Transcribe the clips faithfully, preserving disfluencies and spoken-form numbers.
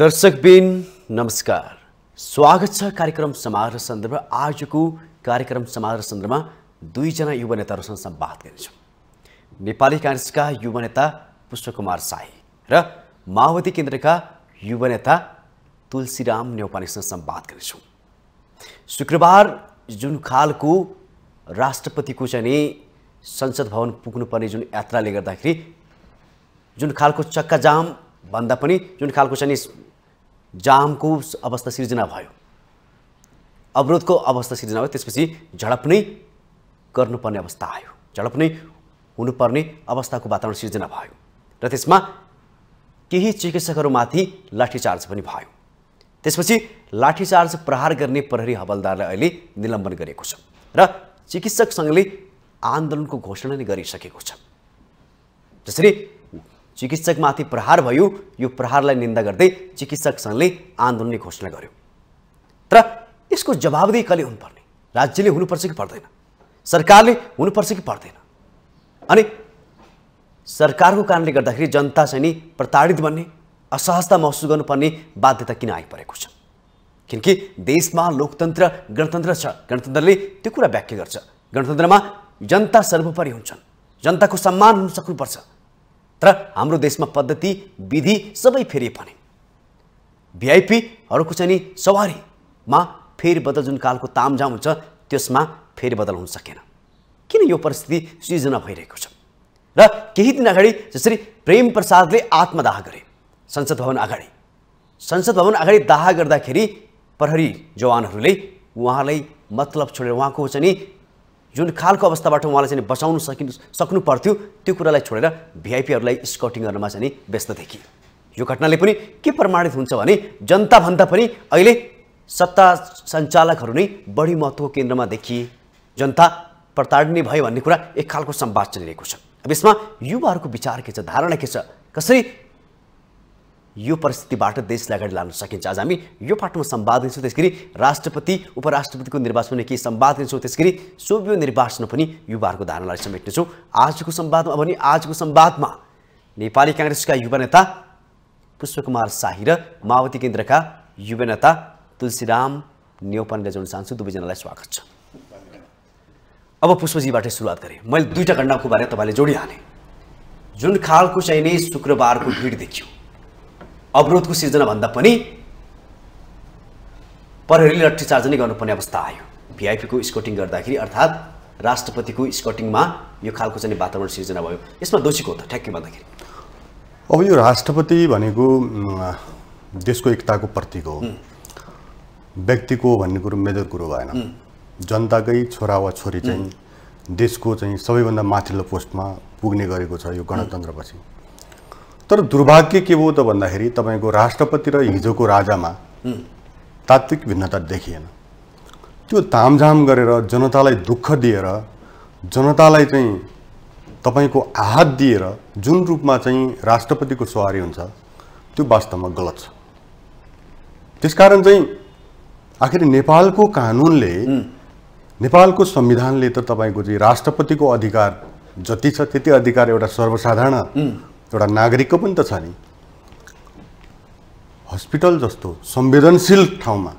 दर्शकबिन नमस्कार, स्वागत छ कार्यक्रम समारोह सन्दर्भ। आजको कार्यक्रम समारोह सन्दर्भमा दुईजना युवा नेताहरूसँग बात गर्नेछौँ। नेपाली काङ्ग्रेसका युवा नेता पुष्पकुमार शाही र माओवादी केन्द्रका युवा नेता तुलसीराम न्यौपानेसँग बात गर्नेछौँ। शुक्रबार जुन खालको राष्ट्रपतिको चाहिँ नि संसद भवन पुग्नुपर्ने जुन यात्राले गर्दाखेरि जुन खालको चक्काजाम भन्दा पनि जुन खालको चाहिँ जाम को अवस्था सिर्जना भयो, अवरोध को अवस्था सिर्जना भयो, त्यसपछि झडप नै गर्नुपर्ने अवस्था आयो, झडप नै हुनुपर्ने अवस्थाको वातावरण सिर्जना भयो र त्यसमा केही चिकित्सकहरूमाथि लाठीचार्ज पनि भयो। त्यसपछि लाठीचार्ज प्रहार गर्ने प्रहरी हवलदारलाई अहिले निलम्बन गरिएको छ र चिकित्सक संघले आन्दोलनको घोषणा नै गरिसकेको छ। त्यसरी चिकित्सकमाथि प्रहार भयो, यो प्रहारलाई निन्दा गर्दै चिकित्सक संघले आन्दोलनले घोषणा गर्यो। तर यसको जवाबदेही कसले हुनुपर्ने? राज्यले हुनुपर्छ कि पर्दैन? सरकारले हुनुपर्छ कि पर्दैन? अनि सरकारको कारणले गर्दाखेरि जनता चाहिँ नि प्रताडित बन्ने, असहजता महसुस गर्नुपर्ने बाध्यता किन आइपरेको छ? किनकि देशमा लोकतन्त्र गणतन्त्र छ, गणतन्त्रले त्यो कुरा व्याख्या गर्छ। गणतन्त्रमा जनता सर्वोपरि हुन्छन्, जनताको सम्मान हुन सक्नुपर्छ। तर हाम्रो देशमा पद्धति विधि सबै फेरि पनि भिआइपीहरूको चाहिँ नि सवारीमा फेरबदल जुन कालको तामझाम हुन्छ त्यसमा फेरबदल हुन सकेन। किन यो परिस्थिति सृजना भइरहेको छ? र केही दिन अगाडि जसरी प्रेम प्रसादले आत्मदाह गरे संसद भवन अगाडि, संसद भवन अगाडि दाह गर्दाखेरि प्रहरी जवानहरूले उहाँलाई मतलब छोडेर उहाँको चाहिँ नि जुन खालको अवस्थाबाट उहाँलाई चाहिँ बचाउन सकि सक्नु पर्थ्यो त्यो कुरालाई छोडेर भिआइपीहरूलाई स्कटिङ गर्नमा चाहिँ व्यस्त देखियो। यो घटनाले पनि के प्रमाणित हुन्छ भने जनताभन्दा पनि अहिले सत्ता सञ्चालकहरू नै बढी महत्त्वको केन्द्रमा देखिए, जनता प्रताड्ने भयो भन्ने कुरा एक खालको सम्वाद चलिरहेको छ। अब यसमा युवाहरूको विचार के छ, धारणा के छ, कसरी यो परिस्थितिबाट देशलाई अगाडि लान सकिन्छ? आज हामी यो पाठमा सम्वाद गर्छौँ। त्यसैगरी राष्ट्रपति उपराष्ट्रपतिको निर्वाचन हुने केही सम्वाद गर्छौँ। त्यसैगरी सोभियो निर्वाचन पनि युवाहरूको धारणालाई समेट्नेछौँ। आजको सम्वादमा भने आजको सम्वादमा नेपाली काङ्ग्रेसका युवा नेता पुष्पकुमार शाही र माओवादी केन्द्रका युवा नेता तुलसीराम न्यौपानेले जोड्न चाहन्छु। दुवैजनालाई स्वागत छ। अब पुष्पजीबाटै सुरुवात गरेँ। मैले दुईवटा घटनाको बारेमा तपाईँले जोडिहालेँ। जुन खालको चाहिँ नि शुक्रबारको भिड देखियो, अवरोधको सिर्जना भन्दा पनि प्रहरीले लाठीचार्ज नै गर्नुपर्ने अवस्था आयो। भिआइपीको स्कटिङ गर्दाखेरि अर्थात् राष्ट्रपतिको स्कटिङमा यो खालको चाहिँ वातावरण सिर्जना भयो। यसमा दोषी को हो त ठ्याक्कै भन्दाखेरि? अब यो राष्ट्रपति भनेको देशको एकताको प्रतीक हो, व्यक्तिको भन्ने कुरो मेजर कुरो भएन। जनताकै छोरा वा छोरी चाहिँ देशको चाहिँ सबैभन्दा माथिल्लो पोस्टमा पुग्ने गरेको छ यो गणतन्त्रपछि। तर दुर्भाग्य के हो त भन्दाखेरि तपाईँको राष्ट्रपति र हिजोको राजामा तात्विक भिन्नता देखिएन। त्यो तामझाम गरेर जनतालाई दुःख दिएर, जनतालाई चाहिँ तपाईँको आहत दिएर जुन रूपमा चाहिँ राष्ट्रपतिको सवारी हुन्छ त्यो वास्तवमा गलत छ। त्यसकारण चाहिँ आखिर नेपालको कानुनले, नेपालको संविधानले त तपाईँको चाहिँ राष्ट्रपतिको अधिकार जति छ त्यति अधिकार एउटा सर्वसाधारण एउटा नागरिकको पनि त छ नि। हस्पिटल जस्तो संवेदनशील ठाउँमा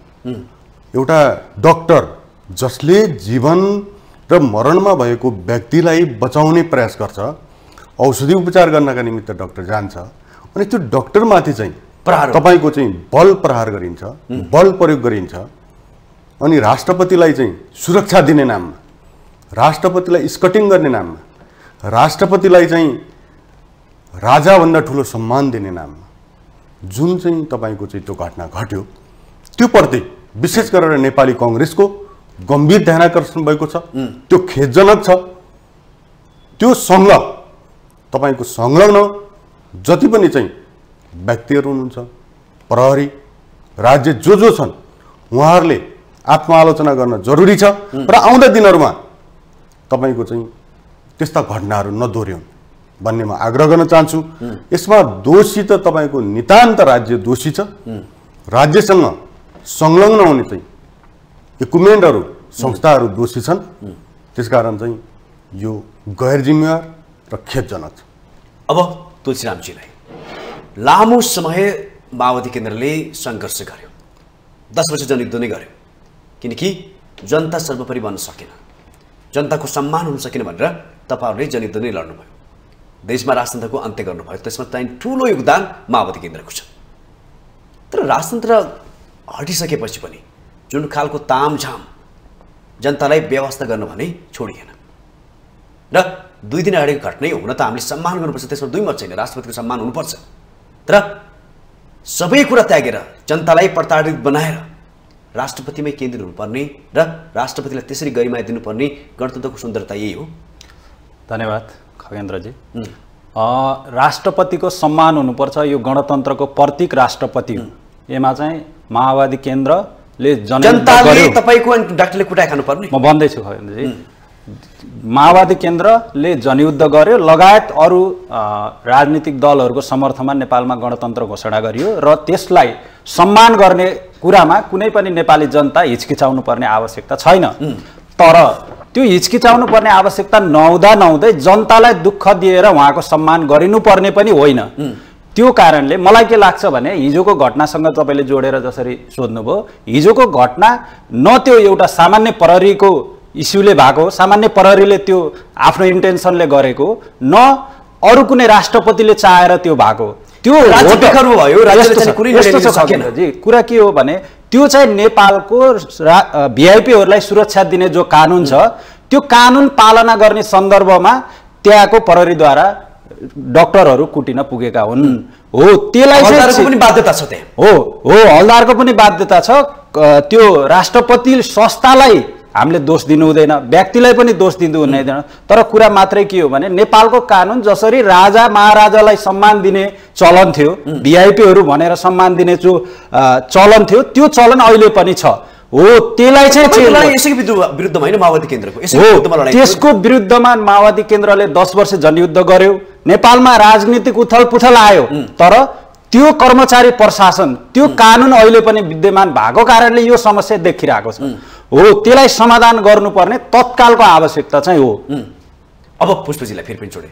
एउटा डक्टर जसले जीवन र मरणमा भएको व्यक्तिलाई बचाउने प्रयास गर्छ, औषधि उपचार गर्नका निमित्त डक्टर जान्छ, अनि त्यो डक्टरमाथि चाहिँ प्रहार, तपाईँको चाहिँ बल प्रहार गरिन्छ, बल प्रयोग गरिन्छ। अनि राष्ट्रपतिलाई चाहिँ सुरक्षा दिने नाममा, राष्ट्रपतिलाई स्कटिङ गर्ने नाममा, राष्ट्रपतिलाई चाहिँ राजाभन्दा ठुलो सम्मान दिने नाममा जुन चाहिँ तपाईँको चाहिँ त्यो घटना घट्यो त्योप्रति विशेष गरेर नेपाली कङ्ग्रेसको गम्भीर ध्यान आकर्षण भएको छ। त्यो खेदजनक छ। त्यो संलग्न तपाईँको संलग्न जति पनि चाहिँ व्यक्तिहरू हुनुहुन्छ, प्रहरी, राज्य जो जो छन् उहाँहरूले आत्मालोचना गर्न जरुरी छ र आउँदा दिनहरूमा तपाईँको चाहिँ त्यस्ता घटनाहरू नदोहोऱ्याउनु भन्ने म आग्रह गर्न चाहन्छु। यसमा दोषी त तपाईँको नितान्त राज्य दोषी छ। राज्यसँग संलग्न हुने चाहिँ इक्विपमेन्टहरू, संस्थाहरू दोषी छन्। त्यसकारण चाहिँ यो गैर जिम्मेवार र खेदजनक छ। अब तुलसीरामजीलाई लामो समय माओवादी केन्द्रले सङ्घर्ष गर्यो, दस वर्ष जनयुद्ध नै गर्यो, किनकि जनता सर्वोपरि बन्न सकेन, जनताको सम्मान हुन सकेन भनेर तपाईहरूले जनयुद्ध नै लड्नुभयो, देशमा राजतन्त्रको अन्त्य गर्नुभयो। त्यसमा चाहिँ ठूलो योगदान माओवादी केन्द्रको छ। तर राजतन्त्र हटिसकेपछि पनि जुन खालको तामझाम जनतालाई व्यवस्था गर्न भने छोडिएन र दुई दिन अगाडिको घटना हुन त हामीले सम्मान गर्नुपर्छ, त्यसमा दुई मत छैन, राष्ट्रपतिको सम्मान हुनुपर्छ। तर सबै कुरा त्यागेर जनतालाई प्रताडित बनाएर राष्ट्रपतिमै केन्द्रित हुनुपर्ने र राष्ट्रपतिलाई त्यसरी गरिमा दिनुपर्ने गणतन्त्रको सुन्दरता यही हो। धन्यवाद खगेन्द्रजी। राष्ट्रपतिको सम्मान हुनुपर्छ, यो गणतन्त्रको प्रतीक राष्ट्रपति हो। यसमा चाहिँ माओवादी केन्द्रले जनताले तपाईको डाक्टरले कुटाइ खानु पर्ने। म भन्दैछु खगेन्द्रजी, माओवादी केन्द्रले जनयुद्ध गर्यो, लगायत अरू राजनीतिक दलहरूको समर्थनमा नेपालमा गणतन्त्र घोषणा गरियो र त्यसलाई सम्मान गर्ने कुरामा कुनै पनि नेपाली जनता हिचकिचाउनु पर्ने आवश्यकता छैन। तर त्यो हिचकिचाउनु पर्ने आवश्यकता नहुँदा नहुँदै जनतालाई दुःख दिएर उहाँको सम्मान गरिनुपर्ने पनि होइन। त्यो कारणले मलाई के लाग्छ भने हिजोको घटनासँग तपाईँले जोडेर जसरी सोध्नुभयो, हिजोको घटना न त्यो एउटा सामान्य प्रहरीको इस्यूले भएको, सामान्य प्रहरीले त्यो आफ्नो इन्टेन्सनले गरेको, न अरू कुनै राष्ट्रपतिले चाहेर त्यो भएको। त्यो कुरा के हो भने त्यो चाहिँ नेपालको भिआइपीहरूलाई सुरक्षा दिने जो कानुन छ, त्यो कानुन पालना गर्ने सन्दर्भमा त्यहाँको प्रहरीद्वारा डाक्टरहरू कुटिन पुगेका हुन्। हो, त्यसलाई हल्दारको पनि बाध्यता छ त्यहाँ। हो हो, हल्दारको पनि बाध्यता छ। त्यो राष्ट्रपति संस्थालाई हामीले दोष दिनु हुँदैन, व्यक्तिलाई पनि दोष दिनु हुँदैन। तर कुरा मात्रै के हो भने नेपालको कानुन जसरी राजा महाराजालाई सम्मान दिने चलन थियो, भिआइपीहरू भनेर सम्मान दिने जो चलन थियो, त्यो चलन अहिले पनि छ। हो, त्यसलाई चाहिँ यसको विरुद्धमा होइन, माओवादी केन्द्रको त्यसको विरुद्धमा माओवादी केन्द्रले दस वर्ष जनयुद्ध गर्यो, नेपालमा राजनीतिक उथल पुथल आयो। तर त्यो कर्मचारी प्रशासन, त्यो कानुन अहिले पनि विद्यमान भएको कारणले यो समस्या देखिरहेको छ। हो, त्यसलाई समाधान गर्नुपर्ने तत्कालको आवश्यकता चाहिँ हो। अब पुष्पजीलाई फेरि पनि छोडे,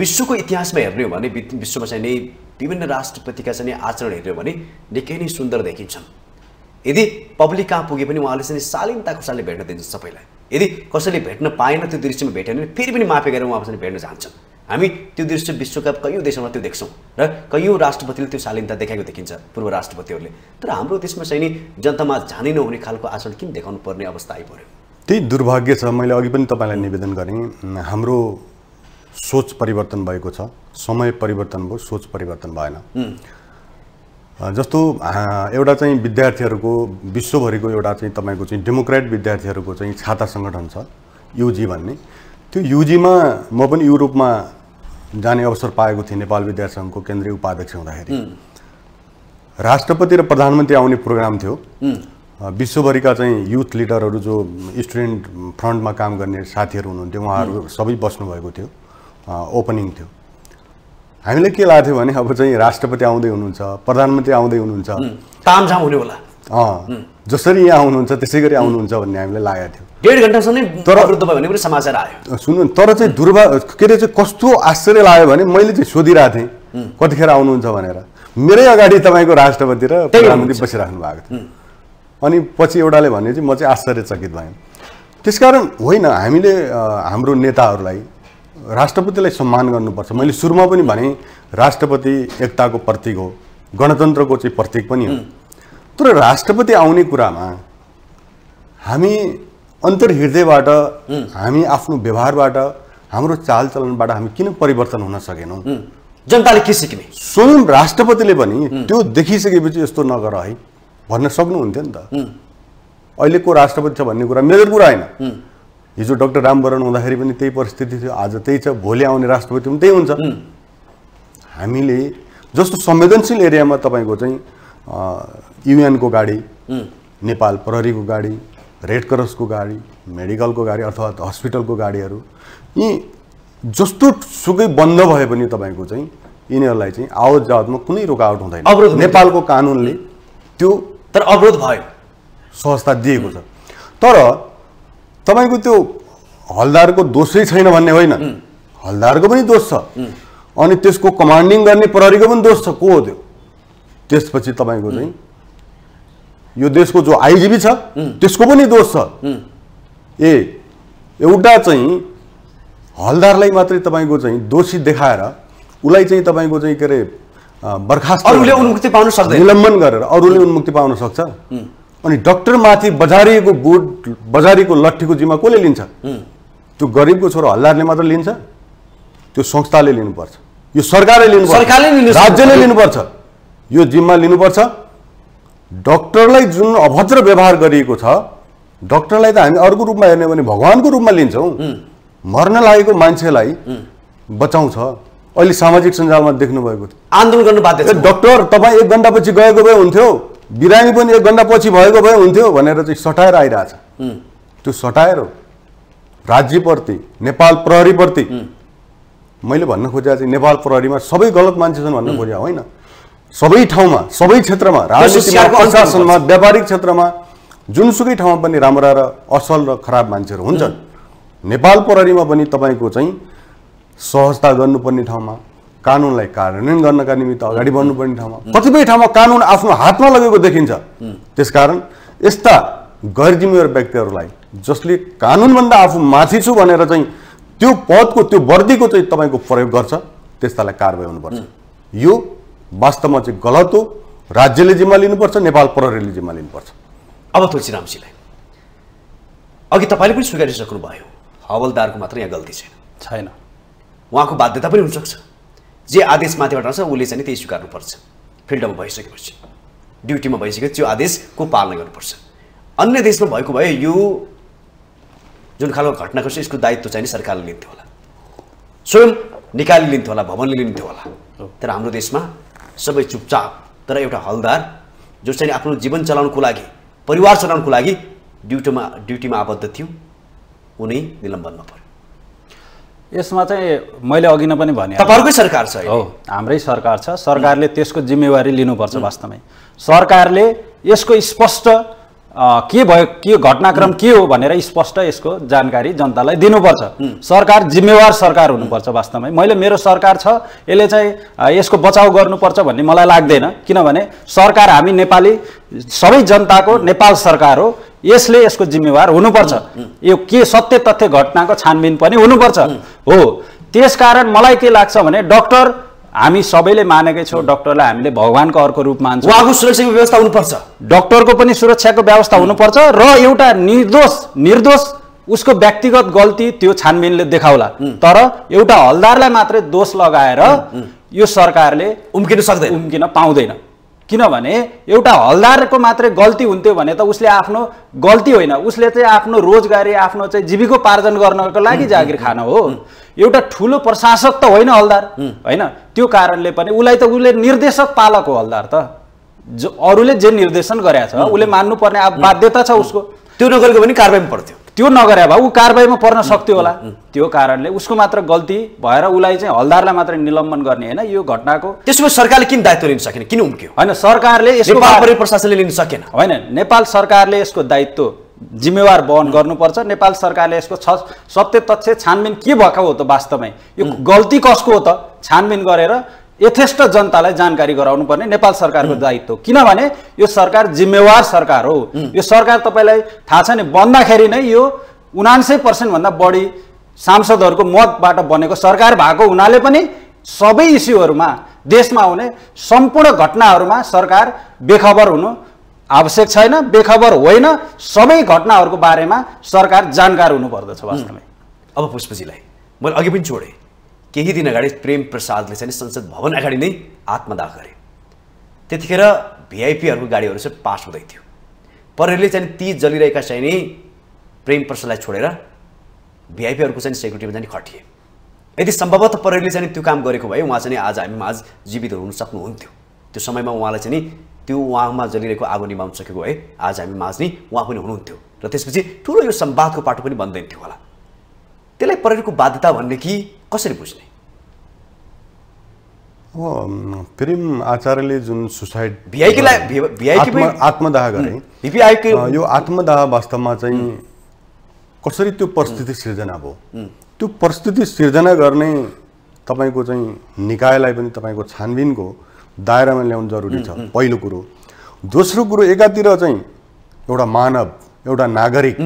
विश्वको इतिहासमा हेर्ने हो भने विश्वमा चाहिँ नि विभिन्न राष्ट्रपतिका चाहिँ आचरण हेर्ने हो भने निकै नै सुन्दर देखिन्छन्। यदि पब्लिक कहाँ पुगे पनि उहाँले चाहिँ शालीनताको साथले भेट्न दिन्छन् सबैलाई। यदि कसैले भेट्न पाएन, त्यो दृश्यमा भेट्यो भने फेरि पनि माफी गरेर उहाँसँग भेट्न जान्छन्। हामी त्यो दृश्य विश्वका कयौँ देशमा त्यो देख्छौँ र कयौँ राष्ट्रपतिले त्यो शालीनता देखाएको देखिन्छ पूर्व राष्ट्रपतिहरूले। तर हाम्रो देशमा चाहिँ नि जनतामा झानी नहुने खालको आचरण किन देखाउनु पर्ने अवस्था आइपऱ्यो। त्यही दुर्भाग्य छ। मैले अघि पनि तपाईँलाई निवेदन गरेँ, हाम्रो सोच परिवर्तन भएको छ, समय परिवर्तन भयो, सोच परिवर्तन भएन। जस्तो एउटा चाहिँ विद्यार्थीहरूको विश्वभरिको एउटा चाहिँ तपाईँको चाहिँ डेमोक्रेट विद्यार्थीहरूको चाहिँ छाता सङ्गठन छ युजी भन्ने। त्यो युजीमा म पनि युरोपमा जाने अवसर पाएको थिएँ, नेपाल विद्यार्थी सङ्घको केन्द्रीय उपाध्यक्ष हुँदाखेरि। राष्ट्रपति र प्रधानमन्त्री आउने प्रोग्राम थियो। विश्वभरिका चाहिँ युथ लिडरहरू जो स्टुडेन्ट फ्रन्टमा काम गर्ने साथीहरू हुनुहुन्थ्यो, उहाँहरू सबै बस्नुभएको थियो। ओपनिङ थियो। हामीलाई के लाग्थ्यो भने अब चाहिँ राष्ट्रपति आउँदै हुनुहुन्छ, प्रधानमन्त्री आउँदै हुनुहुन्छ, तामझाम हुने होला, जसरी यहाँ आउनुहुन्छ त्यसै गरी आउनुहुन्छ भन्ने हामीलाई लागेको थियो। डेढ घन्टासम्म तर समाचार आयो, सुन्नु। तर चाहिँ दुर्भा के अरे चाहिँ कस्तो आश्चर्य लाग्यो भने मैले चाहिँ सोधिरहेको थिएँ कतिखेर आउनुहुन्छ भनेर। मेरै अगाडि तपाईँको राष्ट्रपति र प्रधानमन्त्री बसिराख्नु भएको थियो। अनि पछि एउटाले भने चाहिँ म चाहिँ आश्चर्यचकित भएँ। त्यसकारण होइन, हामीले हाम्रो नेताहरूलाई राष्ट्रपतिलाई सम्मान गर्नुपर्छ। मैले सुरुमा पनि भने राष्ट्रपति एकताको प्रतीक हो, गणतन्त्रको चाहिँ प्रतीक पनि हो। तर राष्ट्रपति आउने कुरामा हामी अन्तर्हृदयबाट, हामी आफ्नो व्यवहारबाट, हाम्रो चालचलनबाट हामी किन परिवर्तन हुन सकेनौँ? जनताले के सिक्ने? स्वयं राष्ट्रपतिले पनि त्यो देखिसकेपछि यस्तो नगर है भन्न सक्नुहुन्थ्यो नि त। अहिलेको राष्ट्रपति छ भन्ने कुरा मेरो कुरा होइन। हिजो डाक्टर रामवरण हुँदाखेरि पनि त्यही परिस्थिति थियो, आज त्यही छ, भोलि आउने राष्ट्रपति पनि त्यही हुन्छ। हामीले जस्तो संवेदनशील एरियामा तपाईँको चाहिँ युएनको गाडी, नेपाल प्रहरीको गाडी, रेड क्रसको गाडी, मेडिकलको गाडी अथवा हस्पिटलको गाडीहरू यी जस्तो सुकै बन्द भए पनि तपाईँको चाहिँ यिनीहरूलाई चाहिँ आवत जावतमा कुनै रोकावट हुँदैन। अवरोध नेपालको कानुनले त्यो तर अवरोध भयो, सहजता दिएको छ। तर तपाईँको त्यो हल्दारको दोषै छैन भन्ने होइन, हल्दारको पनि दोष छ, अनि त्यसको कमान्डिङ गर्ने प्रहरीको पनि दोष छ। को हो त्यो? त्यसपछि तपाईको चाहिँ यो देशको जो आईजीबी छ त्यसको पनि दोष छ। ए एउटा चाहिँ हलदारलाई मात्रै तपाईको चाहिँ दोषी देखाएर उलाई चाहिँ तपाईको चाहिँ के रे बर्खास्त अरूले उन्मुक्ति पाउन सक्दैन, निलम्बन गरेर अरूले उन्मुक्ति पाउन सक्छ। अनि डाक्टर माथि बजारीको बुट बजारीको लट्ठीको जिम्मा कसले लिन्छ? त्यो गरिबको छोरो हलदारले मात्र लिन्छ? त्यो संस्थाले लिनुपर्छ, यो सरकारले लिनुपर्छ, सरकारले लिन्छ, राज्यले लिनुपर्छ, यो जिम्मा लिनुपर्छ। डाक्टरलाई जुन अभद्र व्यवहार गरिएको छ, डाक्टरलाई त हामी अर्को रूपमा हेर्ने भने भगवानको रूपमा लिन्छौँ। मर्न लागेको मान्छेलाई बचाउँछ। अहिले सामाजिक सञ्जालमा देख्नु भएको थियो आन्दोलन गर्न बाध्य छ, डाक्टर तपाई एक घण्टा पछि गएको भए हुन्थ्यो, बिरामी पनि एक घण्टा पछि भएको भए हुन्थ्यो भनेर चाहिँ सटाएर आइरहेछ। त्यो सटाएर राज्यप्रति, नेपाल प्रहरीप्रति, मैले भन्न खोजेको चाहिँ नेपाल प्रहरीमा सबै गलत मान्छे छन् भन्न खोजेको होइन। सबै ठाउँमा, सबै क्षेत्रमा, राजनीतिमा, प्रशासनमा, व्यापारिक क्षेत्रमा, जुनसुकै ठाउँमा पनि राम्रा र असल र खराब मान्छेहरू हुन्छन्। नेपाल प्रहरीमा पनि तपाईको चाहिँ सहजता गर्नुपर्ने ठाउँमा, कानुनलाई कार्यान्वयन गर्नका निमित्त अगाडि बढ्नुपर्ने ठाउँमा, कतिपय ठाउँमा कानुन आफ्नो हातमा लगेको देखिन्छ। त्यसकारण यस्ता गैरजिम्मेवार व्यक्तिहरूलाई, जसले कानुनभन्दा आफू माथि छु भनेर चाहिँ त्यो पदको, त्यो वर्दीको चाहिँ तपाईको प्रयोग गर्छ, त्यस्तालाई कारबाही हुनुपर्छ। यो वास्तवमा चाहिँ गलत हो। राज्यले जिम्मा लिनुपर्छ, नेपाल प्रहरीले जिम्मा लिनुपर्छ। अब तुलसीरामजीलाई अघि तपाईँले पनि स्वीकारिसक्नुभयो, हवलदारको मात्र यहाँ गल्ती छैन, छैन उहाँको बाध्यता पनि हुनसक्छ। जे आदेश माथिबाट आउँछ उसले चाहिँ त्यही स्वीकार्नुपर्छ। फिल्डमा भइसकेपछि, ड्युटीमा भइसकेपछि त्यो आदेशको पालना गर्नुपर्छ। अन्य देशमा भएको भए यो जुन खालको घटना गर्छ यसको दायित्व चाहिँ सरकारले लिन्थ्यो होला, स्वयं निकायले लिन्थ्यो होला, भवनले लिन्थ्यो होला। तर हाम्रो देशमा सबै चुपचाप। तर एउटा हलदार जो चाहिँ आफ्नो जीवन चलाउनको लागि, परिवार चलाउनको लागि ड्युटीमा ड्युटीमा आबद्ध थियो, उनी निलम्बनमा पर्यो। यसमा चाहिँ मैले अघि नै पनि भने तपाईंकै सरकार छ, हो हाम्रै सरकार छ, सरकारले त्यसको जिम्मेवारी लिनुपर्छ। वास्तवमै सरकारले यसको स्पष्ट के भयो, के घटनाक्रम के हो भनेर स्पष्ट यसको जानकारी जनतालाई दिनुपर्छ। सरकार जिम्मेवार सरकार हुनुपर्छ। वास्तवमै मैले मेरो सरकार छ, यसले चाहिँ यसको बचाउ गर्नुपर्छ भन्ने मलाई लाग्दैन, किनभने सरकार हामी नेपाली सबै जनताको नेपाल सरकार हो, यसले यसको जिम्मेवार हुनुपर्छ। यो के सत्य तथ्य घटनाको छानबिन पनि हुनुपर्छ, हो। त्यसकारण मलाई के लाग्छ भने डाक्टर हामी सबैले मानेकै छौँ, डाक्टरलाई हामीले भगवानको अर्को रूप मान्छौँ। उहाँको सुरक्षाको व्यवस्था हुनुपर्छ, डाक्टरको पनि सुरक्षाको व्यवस्था हुनुपर्छ, र एउटा निर्दोष निर्दोष उसको व्यक्तिगत गल्ती त्यो छानबिनले देखाउला। तर एउटा हलदारलाई मात्रै दोष लगाएर यो सरकारले उम्किन सक्दैन, उम्किन पाउँदैन। किनभने एउटा हलदारको मात्रै गल्ती हुन्थ्यो भने त उसले आफ्नो गल्ती होइन, उसले चाहिँ आफ्नो रोजगारी, आफ्नो चाहिँ जीविकोपार्जन गर्नको लागि जागिर खान हो। एउटा ठुलो प्रशासक त होइन हलदार, होइन? त्यो कारणले पनि उसलाई त, उसले निर्देशक पालक हो हलदार त, जो अरूले जे निर्देशन गरेछ उसले मान्नुपर्ने बाध्यता छ उसको। त्यो नगरेको पनि कारबाहीमा पर्थ्यो, त्यो नगरे भए ऊ कारबाहीमा पर्न सक्थ्यो होला। त्यो कारणले उसको मात्र गल्ती भएर उसलाई चाहिँ हलदारलाई मात्र निलम्बन गर्ने होइन यो घटनाको। त्यसपछि सरकारले किन दायित्व लिन सकेन, किन उम्क्यो? होइन, सरकारले यसको, नेपाल प्रशासनले लिन सकेन, होइन? नेपाल सरकारले यसको दायित्व जिम्मेवार बहन गर्नुपर्छ। नेपाल सरकारले यसको सत्य तथ्य छानबिन के भएको हो त, वास्तवमै यो गल्ती कसको हो त छानबिन गरेर यथेष्ट जनतालाई जानकारी गराउनु पर्ने नेपाल सरकारको दायित्व हो। किनभने यो सरकार जिम्मेवार सरकार हो। यो सरकार तपाईँलाई थाहा छ नि, बन्दाखेरि नै यो उनान्सय पर्सेन्टभन्दा बढी सांसदहरूको मतबाट बनेको सरकार भएको हुनाले पनि सबै इस्युहरूमा, देशमा हुने सम्पूर्ण घटनाहरूमा सरकार बेखबर हुनु आवश्यक छैन, बेखबर होइन। सबै घटनाहरूको बारेमा सरकार जानकार हुनुपर्दछ वास्तवमै। अब पुष्पजीलाई मैले अघि पनि जोडेँ, केही दिन अगाडि प्रेम प्रसादले चाहिँ संसद भवन अगाडि नै आत्मदाह गरे। त्यतिखेर भिआइपीहरूको गाडीहरू चाहिँ पास हुँदै थियो, प्रहरीले चाहिँ ती जलिरहेका चाहिँ नि प्रेम प्रसादलाई छोडेर भिआइपीहरूको चाहिँ सेक्युरिटीमा चाहिँ खटिए। यदि सम्भवतः प्रहरीले चाहिँ त्यो काम गरेको भए उहाँ चाहिँ आज हामी माझ जीवित हुन सक्नुहुन्थ्यो। त्यो समयमा उहाँलाई चाहिँ त्यो उहाँमा जलिरहेको आगो निभाउन सकेको भए आज हामी माझ नि उहाँ पनि हुनुहुन्थ्यो, र त्यसपछि ठुलो यो संवादको पाटो पनि बन्दैन थियो होला। त्यसलाई प्रहरीको बाध्यता भन्ने कि कसरी बुझ्ने? प्रेम आचार्यले जुन सुसाइड आत्मदाह गरे, यो आत्मदाह वास्तवमा चाहिँ कसरी त्यो परिस्थिति सिर्जना भयो? त्यो परिस्थिति सिर्जना गर्ने तपाईँको चाहिँ निकायलाई पनि, तपाईँको छानबिनको दायरामा ल्याउनु जरुरी छ पहिलो कुरो। दोस्रो कुरो एकातिर चाहिँ एउटा मानव एउटा नागरिक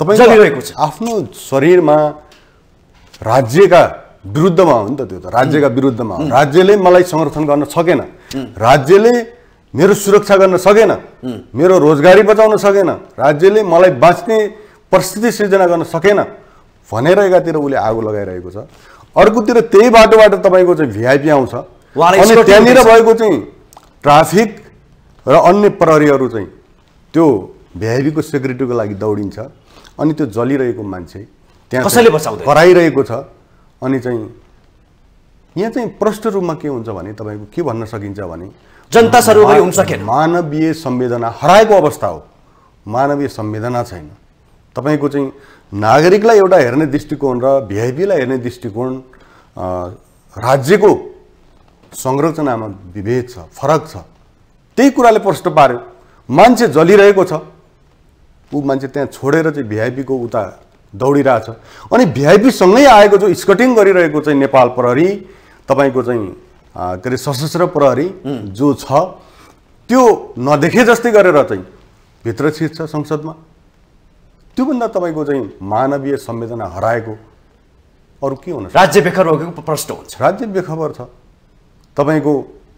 तपाईको आफ्नो शरीरमा राज्यका विरुद्धमा हो नि त, त्यो त राज्यका विरुद्धमा हो। राज्यले मलाई समर्थन गर्न सकेन, राज्यले मेरो सुरक्षा गर्न सकेन, मेरो रोजगारी बचाउन सकेन, राज्यले मलाई बाँच्ने परिस्थिति सृजना गर्न सकेन भनेर एकातिर उसले आगो लगाइरहेको छ। अर्कोतिर त्यही बाटोबाट तपाईको चाहिँ भिआइपी आउँछ अनि त्यहाँनिर भएको चाहिँ ट्राफिक र अन्य प्रहरीहरू चाहिँ त्यो भिआइपीको सेक्युरिटीको लागि दौडिन्छ अनि त्यो जलिरहेको मान्छे त्यहाँ कसैले बचाउँदैन कराइरहेको छ। अनि चाहिँ यहाँ चाहिँ प्रष्ट रूपमा के हुन्छ भने तपाईको के भन्न सकिन्छ भने जनता सर्वोपरि हुन सकेन, मानवीय संवेदना हराएको अवस्था हो, मानवीय संवेदना छैन। तपाईको चाहिँ नागरिकलाई एउटा हेर्ने दृष्टिकोण र भिआइपीलाई हेर्ने दृष्टिकोण राज्यको संरचनामा विभेद छ, फरक छ। त्यही कुराले प्रश्न पार्यो, मान्छे जलिरहेको छ, ऊ मान्छे त्यहाँ छोडेर चाहिँ भिआइपीको उता दौडिरहेछ अनि भिआइपीसँगै आएको जो स्कटिङ गरिरहेको चाहिँ नेपाल प्रहरी तपाईँको चाहिँ के अरे सशस्त्र प्रहरी जो छ त्यो नदेखे जस्तै गरेर चाहिँ भित्र छिर्छ संसदमा। त्योभन्दा तपाईँको चाहिँ मानवीय संवेदना हराएको अरू के हुन? राज्य बेखबर भएको प्रश्न हुन्छ, राज्य बेखबर छ, तपाईँको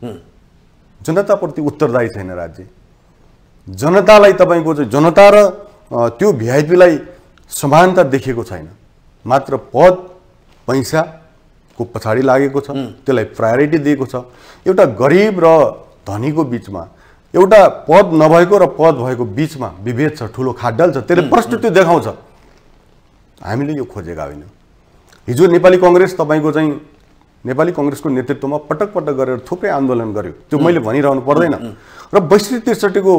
जनताप्रति उत्तरदायी छैन राज्य। जनतालाई तपाईँको चाहिँ जनता र त्यो भिआइपीलाई समानता देखेको छैन, मात्र पद पैसाको पछाडि लागेको छ, त्यसलाई प्रायोरिटी दिएको छ। एउटा गरिब र धनीको बिचमा, एउटा पद नभएको र पद भएको बिचमा विभेद छ, ठुलो खाडल छ। त्यसले प्रश्न त्यो देखाउँछ, हामीले यो खोजेका होइन। हिजो नेपाली कङ्ग्रेस तपाईँको चाहिँ नेपाली कङ्ग्रेसको नेतृत्वमा पटक पटक गरेर थुप्रै आन्दोलन गर्यो, त्यो मैले भनिरहनु पर्दैन। र बैसठी त्रिसठीको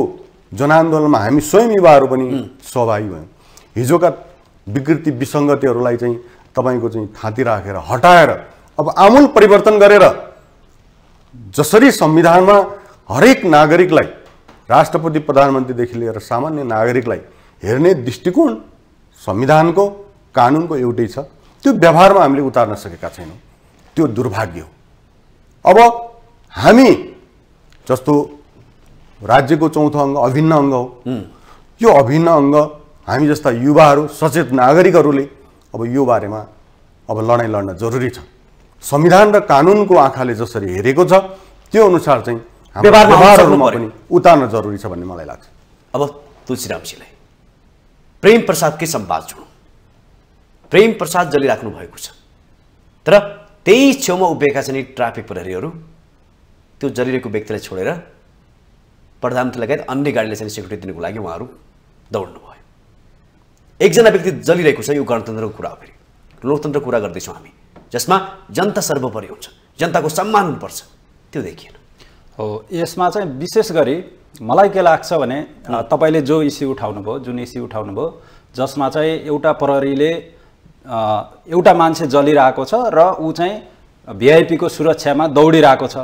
जनआन्दोलनमा हामी स्वयं युवाहरू पनि सहभागी भयौँ। हिजोका विकृति विसङ्गतिहरूलाई चाहिँ तपाईको चाहिँ थाँती राखेर हटाएर अब आमूल परिवर्तन गरेर जसरी संविधानमा हरेक नागरिकलाई, राष्ट्रपति प्रधानमन्त्रीदेखि लिएर सामान्य नागरिकलाई हेर्ने दृष्टिकोण संविधानको कानुनको एउटै छ, त्यो व्यवहारमा हामीले उतार्न सकेका छैनौँ। त्यो दुर्भाग्य हो। अब हामी जस्तो राज्यको चौथो अङ्ग अभिन्न अङ्ग हो, यो अभिन्न अङ्ग हामी जस्ता युवाहरू सचेत नागरिकहरूले अब यो बारेमा अब लडाइँ लड्न जरुरी छ। संविधान र कानुनको आँखाले जसरी हेरेको छ त्यो अनुसार चाहिँ व्यवहारहरूमा पनि उतार्न जरुरी छ भन्ने मलाई लाग्छ। अब तुलसीरामजीलाई प्रेम प्रसादकै संवाद जोडौँ। प्रेम प्रसाद जलिराख्नु भएको छ तर त्यही छेउमा उभिएका छन् यी ट्राफिक प्रहरीहरू, त्यो जलिरहेको व्यक्तिलाई छोडेर प्रधानमन्त्री लगायत अन्य गाडीले चाहिँ सेक्युरिटी दिनुको लागि उहाँहरू दौड्नुभयो। एकजना व्यक्ति जलिरहेको छ, यो गणतन्त्रको कुरा हो, फेरि लोकतन्त्रको कुरा गर्दैछौँ हामी जसमा जनता सर्वोपरि हुन्छ, जनताको सम्मान हुनुपर्छ, त्यो देखिएन हो। यसमा चाहिँ विशेष गरी मलाई के लाग्छ भने तपाईँले जो इस्यु उठाउनुभयो, जुन इस्यु उठाउनुभयो जसमा चाहिँ एउटा प्रहरीले एउटा मान्छे जलिरहेको छ र ऊ चाहिँ भिआइपीको सुरक्षामा दौडिरहेको छ,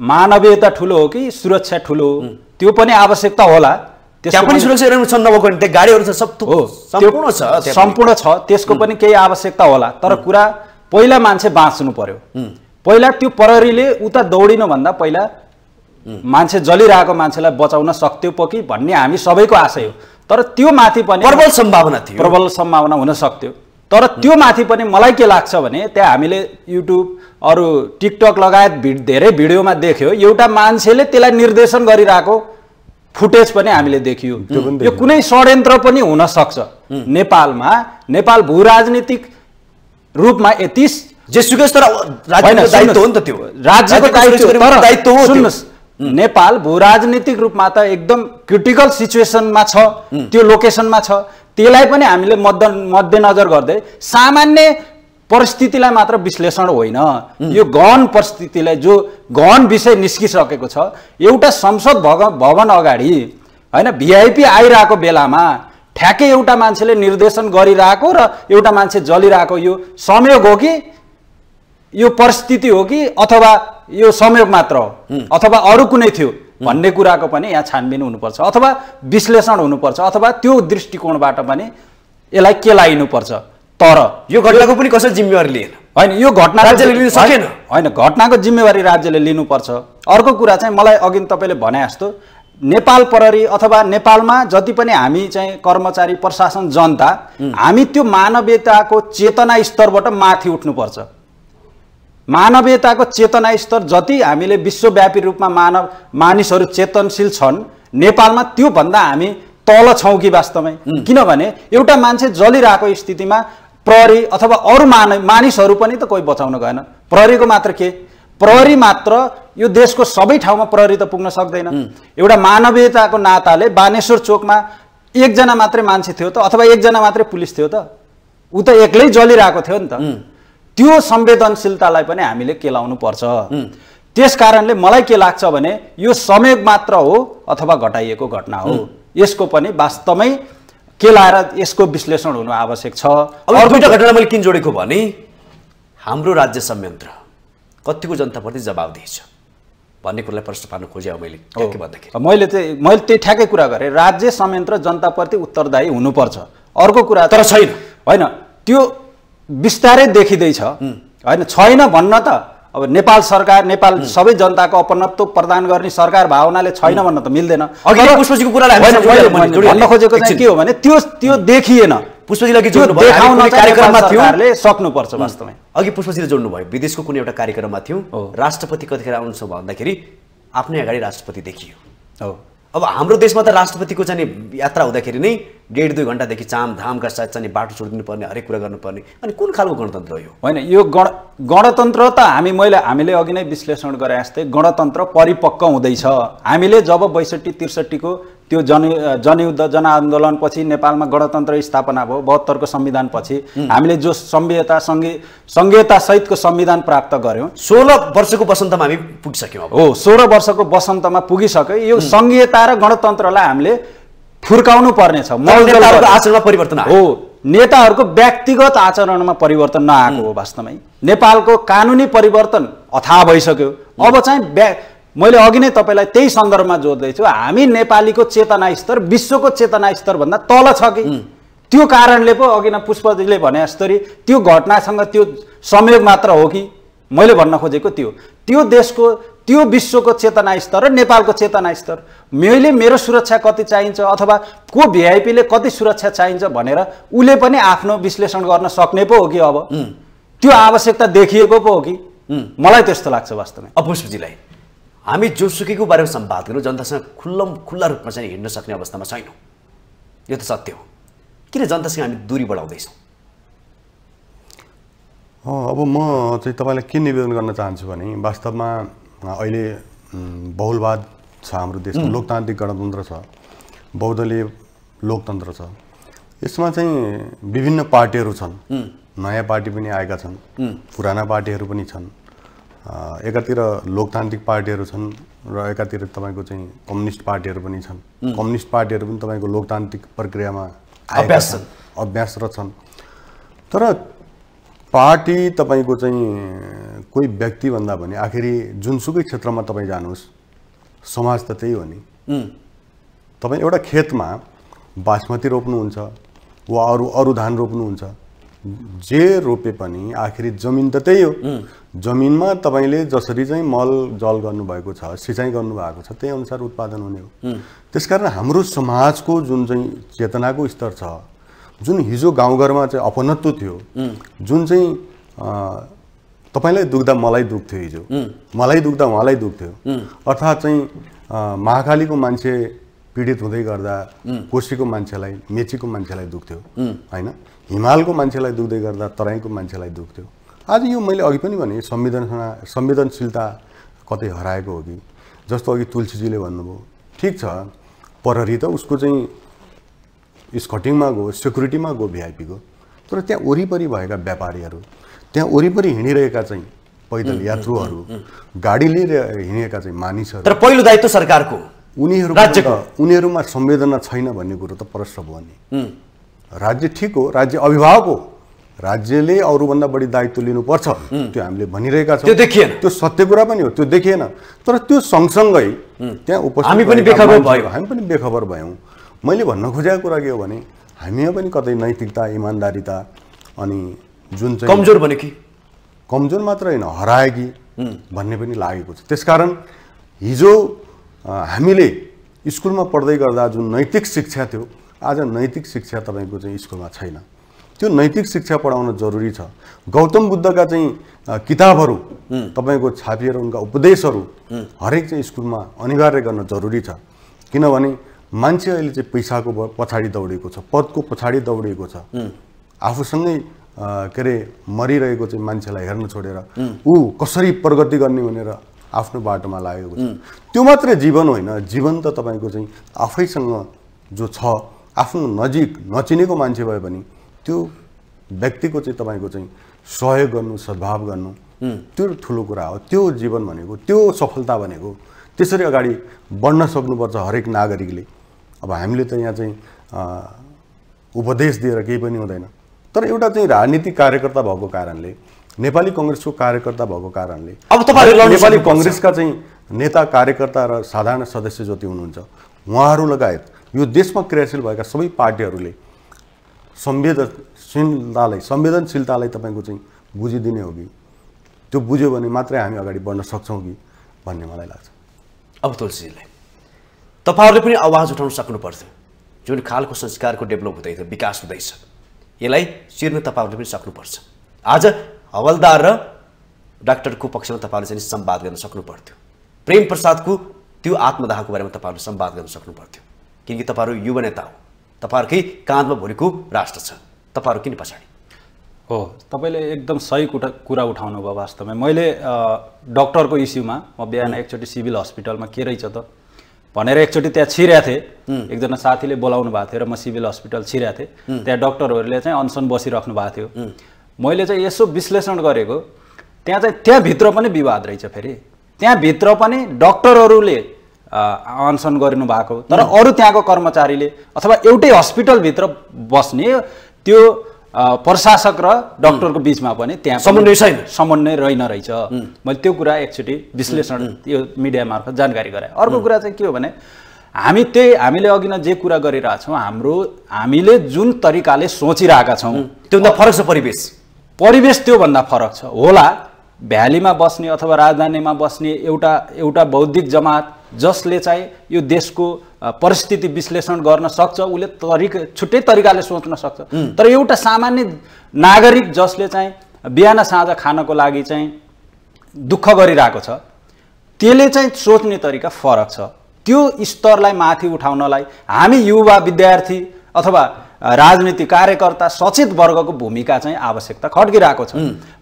मानवीयता ठुलो हो कि सुरक्षा ठुलो हो त्यो पनि आवश्यकता होला। त्यहाँ पनि सुरक्षाहरू छन्, नभएको नि त्यहाँ गाडीहरू छ, सब सम्पूर्ण छ, सम्पूर्ण छ, त्यसको पनि केही आवश्यकता होला। तर कुरा पहिला मान्छे बाँच्नु पर्यो, पहिला त्यो प्रहरीले उता दौडिनुभन्दा पहिला मान्छे जलिरहेको मान्छेलाई बचाउन सक्थ्यो पो कि भन्ने हामी सबैको आशय हो। तर त्यो माथि पनि प्रबल सम्भावना थियो, प्रबल सम्भावना हुन सक्थ्यो। तर त्यो माथि पनि मलाई के लाग्छ भने त्यहाँ हामीले युट्युब अरू टिकटक लगायत धेरै भिडियोमा देख्यो एउटा मान्छेले त्यसलाई निर्देशन गरिरहेको फुटेज पनि हामीले देखियो। यो कुनै षड्यन्त्र पनि हुन सक्छ। नेपालमा नेपाल भूराजनीतिक रूपमा यति जेसुकै तर राज्यको दायित्व हो नि त, त्यो राज्यको दायित्व हो। सुन्नुस्, नेपाल भूराजनीतिक रूपमा त एकदम क्रिटिकल सिचुएसनमा छ, त्यो लोकेसनमा छ, त्यसलाई पनि हामीले मध्य मध्यनजर गर्दै सामान्य परिस्थितिलाई मात्र विश्लेषण होइन, यो गहन परिस्थितिलाई जो गहन विषय निस्किसकेको छ। एउटा संसद भवन अगाडि होइन भिआइपी आइरहेको बेलामा ठ्याक्कै एउटा मान्छेले निर्देशन गरिरहेको र एउटा मान्छे जलिरहेको, यो संयोग हो कि यो परिस्थिति हो कि अथवा यो संयोग मात्र हो अथवा अरू कुनै थियो भन्ने कुराको पनि यहाँ छानबिन हुनुपर्छ अथवा विश्लेषण हुनुपर्छ अथवा त्यो दृष्टिकोणबाट पनि यसलाई केलाइनुपर्छ। तर यो घटनाको पनि कसैले जिम्मेवारी लिएन। हैन यो घटना राज्यले लिन सकेन हैन, घटनाको जिम्मेवारी राज्यले लिनुपर्छ। अर्को कुरा चाहिँ मलाई अघि तपाईले भने जस्तो नेपाल प्रहरी अथवा नेपालमा जति पनि हामी चाहिँ कर्मचारी प्रशासन जनता हामी त्यो मानवीयताको चेतना स्तरबाट माथि उठ्नुपर्छ। मानवीयताको चेतना स्तर जति हामीले विश्वव्यापी रूपमा मानव मानिसहरू चेतनशील छन् नेपालमा त्यो भन्दा हामी तल छौं कि वास्तवमै, किनभने एउटा मान्छे जलिरहेको स्थितिमा प्रहरी अथवा अरु मानिसहरू पनि त कोही बचाउन गएन। प्रहरीको मात्र के, प्रहरी मात्र यो देशको सबै ठाउँमा प्रहरी त पुग्न सक्दैन। एउटा मानवीयताको नाताले बानेश्वर चोकमा एकजना मात्रै मान्छे थियो त अथवा एकजना मात्रै पुलिस थियो त, उ त एक्लै जलिरहेको थियो नि त। त्यो संवेदनशीलतालाई पनि हामीले केलाउनु पर्छ। त्यसकारणले मलाई के लाग्छ भने यो संयोग मात्र हो अथवा घटाइएको घटना हो, यसको पनि वास्तवमै केलाएर यसको विश्लेषण हुनु आवश्यक छ। अब दुईटा घटना मैले किन जोडेको भने हाम्रो राज्य संयन्त्र कतिको जनताप्रति जवाबदेही छ भन्ने कुरालाई प्रश्न पार्न खोजेँ मैले। के भन्दाखेरि मैले चाहिँ मैले त्यही ठ्याक्कै कुरा गरेँ, राज्य संयन्त्र जनताप्रति उत्तरदायी हुनुपर्छ। अर्को कुरा तर छैन होइन, त्यो बिस्तारै देखिँदैछ होइन, छैन भन्न त अब नेपाल सरकार नेपाल सबै जनताको अपनत्व प्रदान गर्ने सरकार भावनाले छैन भन्न त मिल्दैन। भन्न खोजेको चाहिँ के हो भने त्यो त्यो देखिएन। पुष्पजीले के जोड्नु भयो कार्यक्रममा थियो सरकारले सक्नुपर्छ वास्तवमै। अघि पुष्पजीले जोड्नु भयो विदेशको कुनै एउटा कार्यक्रममा थियो राष्ट्रपति कतिखेर आउनुहुन्छ भन्दाखेरि आफ्नै अगाडि राष्ट्रपति देखियो। अब हाम्रो देशमा त राष्ट्रपतिको चाहिँ यात्रा हुँदाखेरि नै डेढ दुई घण्टादेखि चामधामका साथ चाहिँ बाटो छोडिदिनु पर्ने, हरेक कुरा गर्नुपर्ने, अनि कुन खालको गणतन्त्र हो यो? होइन यो गण गणतन्त्र त हामी मैले हामीले अघि नै विश्लेषण गरे जस्तै गणतन्त्र परिपक्व हुँदैछ। हामीले जब बैसठी त्रिसठीको त्यो जन जनयुद्ध जनआन्दोलनपछि नेपालमा गणतन्त्र स्थापना भयो, बहत्तरको संविधानपछि हामीले जो संघीयता संघीयतासहितको संविधान प्राप्त गऱ्यौँ, सोह्र वर्षको वसन्तमा हामी पुगिसक्यौँ। हो सोह्र वर्षको वसन्तमा पुगिसक्यो। यो संघीयता र गणतन्त्रलाई हामीले फुर्काउनु पर्ने छ। नेताहरूको आचरणमा परिवर्तन हो, नेताहरूको व्यक्तिगत आचरणमा परिवर्तन नआएको हो वास्तवमै। नेपालको कानुनी परिवर्तन अथाह भइसक्यो। अब चाहिँ मैले अघि नै तपाईलाई त्यही सन्दर्भमा जोड्दैछु, हामी नेपालीको चेतना स्तर विश्वको चेतना स्तरभन्दा तल छ कि त्यो कारणले पो अघि न पुष्पजीले भने जस्तरी त्यो घटनासँग त्यो संयोग मात्र हो कि? मैले भन्न खोजेको त्यो त्यो देशको त्यो विश्वको चेतना स्तर र नेपालको चेतना स्तर, मैले मेरो सुरक्षा कति चाहिन्छ अथवा को भिआइपीले कति सुरक्षा चाहिन्छ भनेर उसले पनि आफ्नो विश्लेषण गर्न सक्ने पो हो कि? अब त्यो आवश्यकता देखिएको पो हो कि? मलाई त्यस्तो लाग्छ वास्तवमा। अब पुष्पजीलाई हामी जोसुकैको बारेमा सम्वाद गर्नु जनतासँग खुल्ला खुल्ला रूपमा चाहिँ हिँड्न सक्ने अवस्थामा छैनौँ, यो त सत्य हो। किन जनतासँग हामी दूरी बढाउँदैछौँ? अब म चाहिँ तपाईँलाई के निवेदन गर्न चाहन्छु भने वास्तवमा अहिले बहुलवाद छ हाम्रो देशमा, लोकतान्त्रिक गणतन्त्र छ, बहुदलीय लोकतन्त्र छ। यसमा चाहिँ विभिन्न पार्टीहरू छन्, नयाँ पार्टी पनि आएका छन्, पुराना पार्टीहरू पनि छन्। एकातिर लोकतान्त्रिक पार्टीहरू छन् र एकातिर तपाईँको चाहिँ कम्युनिस्ट पार्टीहरू पनि छन्। कम्युनिस्ट पार्टीहरू पनि तपाईँको लोकतान्त्रिक प्रक्रियामा अभ्यास छन्, अभ्यासरत छन्। तर पार्टी तपाईको चाहिँ कोही व्यक्ति भन्दा पनि आखिरी जुनसुकै क्षेत्रमा तपाईँ जानुहोस्, समाज त त्यही हो नि। तपाईँ एउटा खेतमा बासमती रोप्नुहुन्छ वा अरू अरू धान रोप्नुहुन्छ, जे रोपे पनि आखिरी जमिन त त्यही हो। जमिनमा तपाईँले जसरी चाहिँ मल जल गर्नुभएको छ, सिँचाइ गर्नुभएको छ, त्यही अनुसार उत्पादन हुने हो। त्यसकारण हाम्रो समाजको जुन चाहिँ चेतनाको स्तर छ, जुन हिजो गाउँघरमा चाहिँ अपनत्व थियो, जुन चाहिँ तपाईँलाई दुख्दा मलाई दुख्थ्यो, हिजो मलाई दुख्दा उहाँलाई दुख्थ्यो, अर्थात् चाहिँ महाकालीको मान्छे पीडित हुँदै गर्दा कोशीको मान्छेलाई मेचीको मान्छेलाई दुख्थ्यो होइन, हिमालको मान्छेलाई दुख्दै गर्दा तराईको मान्छेलाई दुख्थ्यो। आज यो मैले अघि पनि भने संवेदनसँग संवेदनशीलता कतै हराएको हो कि? जस्तो अघि तुलसीजीले भन्नुभयो, ठिक छ प्रहरी त उसको चाहिँ स्कटिङमा गयो, सेक्युरिटीमा गयो भिआइपीको, तर त्यहाँ वरिपरि भएका व्यापारीहरू, त्यहाँ वरिपरि हिँडिरहेका चाहिँ पैदल यात्रुहरू, गाडी लिएर हिँडेका चाहिँ मानिसहरू, तर पहिलो दायित्व सरकारको, उनीहरू उनीहरूमा संवेदना छैन भन्ने कुरो त प्रश्न भयो नि। राज्य ठिक हो, राज्य अभिभावक हो, राज्यले अरूभन्दा बढी दायित्व लिनुपर्छ, त्यो हामीले भनिरहेका छौँ। त्यो देखिएन, त्यो सत्य कुरा पनि हो, त्यो देखिएन। तर त्यो सँगसँगै त्यहाँ उपस्थित हामी पनि बेखबर भयौँ, हामी पनि बेखबर भयौँ। मैले भन्न खोजेको कुरा के हो भने हामीमा पनि कतै नैतिकता, इमान्दारिता अनि जुन चाहिँ कमजोर बने कि कमजोर मात्र होइन हराएकी भन्ने पनि लागेको छ। त्यसकारण हिजो हामीले स्कुलमा पढ्दै गर्दा जुन नैतिक शिक्षा थियो आज नैतिक शिक्षा तपाईको चाहिँ स्कुलमा छैन। त्यो नैतिक शिक्षा पढाउन जरुरी छ। गौतम बुद्धका चाहिँ किताबहरू तपाईको छापिएर उनका उपदेशहरू हरेक चाहिँ स्कुलमा अनिवार्य गर्न जरुरी छ। किनभने मान्छे अहिले चाहिँ पैसाको पछाडी दौडेको छ, पदको पछाडी दौडेको छ, आफूसँगै के अरे मरिरहेको चाहिँ मान्छेलाई हेर्न छोडेर ऊ कसरी प्रगति गर्ने भनेर आफ्नो बाटोमा लागेको छ। त्यो मात्रै जीवन होइन। जीवन त तपाईको चाहिँ आफैसँग जो छ आफ्नो नजिक नचिनेको मान्छे भए पनि त्यो व्यक्तिको चाहिँ तपाईको चाहिँ सहयोग गर्नु सद्भाव गर्नु त्यो ठुलो कुरा हो। त्यो जीवन भनेको त्यो सफलता भनेको त्यसरी अगाडि बढ्न सक्नुपर्छ हरेक नागरिकले। अब हामीले त यहाँ चाहिँ उपदेश दिएर केही पनि हुँदैन। तर एउटा चाहिँ राजनीतिक कार्यकर्ता भएको कारणले नेपाली कांग्रेसको कार्यकर्ता भएको कारणले अब तपाईहरुले नेपाली कांग्रेसका चाहिँ नेता कार्यकर्ता र साधारण सदस्य जति हुनुहुन्छ उहाँहरु लगायत यो देशमा क्रियाशील भएका सबै पार्टीहरूले संवेदनशीलतालाई संवेदनशीलतालाई तपाईको चाहिँ बुझिदिने हो कि त्यो बुझ्यो भने मात्रै हामी अगाडि बढ्न सक्छौँ कि भन्ने मलाई लाग्छ। अब तुलसीजीले तपाईहरुले पनि आवाज उठाउन सक्नुपर्छ। जुन खालको संस्कारको डेभलप हुँदै थियो विकास हुँदैछ यसलाई चिर्न तपाईहरुले पनि सक्नुपर्छ। आज हवलदार र डाक्टरको पक्षमा तपाईहरुले चाहिँ संवाद गर्न सक्नु पर्थ्यो। प्रेम प्रसादको त्यो आत्मदाहको बारेमा तपाईहरुले संवाद गर्न सक्नु पर्थ्यो। किनकि तपाईहरु युवा नेता हो, तपाईहरुकै काँधमा भुलेको राष्ट्र छ, तपाईहरु किन पछाडी हो? तपाईले एकदम सही कुरा उठाउनु भयो। वास्तवमा मैले डाक्टरको इस्युमा म बिहान एकचोटी सिभिल हस्पिटलमा के रहेछ त भनेर एकचोटी त्यहाँ छिरेको थिएँ। एकजना साथीले बोलाउनु भएको थियो र म सिभिल हस्पिटल छिरेको थिएँ। त्यहाँ डाक्टरहरूले चाहिँ अनसन बसिराख्नु भएको थियो। मैले चाहिँ यसो विश्लेषण गरेको त्यहाँ चाहिँ त्यहाँभित्र पनि विवाद रहेछ। फेरि त्यहाँभित्र पनि डाक्टरहरूले अनसन गर्नु भएको तर अरू त्यहाँको कर्मचारीले अथवा एउटै हस्पिटलभित्र बस्ने त्यो प्रशासक र डाक्टरको बिचमा पनि त्यहाँ समन्वय छैन, समन्वय रहेन रहेछ। मैले त्यो कुरा एकचोटि विश्लेषण यो मिडिया मार्फत जानकारी गराएँ। अर्को कुरा चाहिँ के हो भने हामी त्यही हामीले अघि न जे कुरा गरिरहेछौँ हाम्रो हामीले जुन तरिकाले सोचिरहेका छौँ त्योभन्दा फरक छ परिवेश। परिवेश त्योभन्दा फरक छ होला। भ्यालीमा बस्ने अथवा राजधानीमा बस्ने एउटा एउटा बौद्धिक जमात जसले चाहिँ यो देशको परिस्थिति विश्लेषण गर्न सक्छ उसले तरिका छुट्टै तरिकाले सोच्न सक्छ। तर एउटा सामान्य नागरिक जसले चाहिँ बिहान साँझ खानको लागि चाहिँ दुःख गरिरहेको छ त्यसले चाहिँ सोच्ने तरिका फरक छ। त्यो स्तरलाई माथि उठाउनलाई हामी युवा विद्यार्थी अथवा राजनीति कार्यकर्ता सचेत वर्गको भूमिका चाहिँ आवश्यकता खड्किरहेको छ।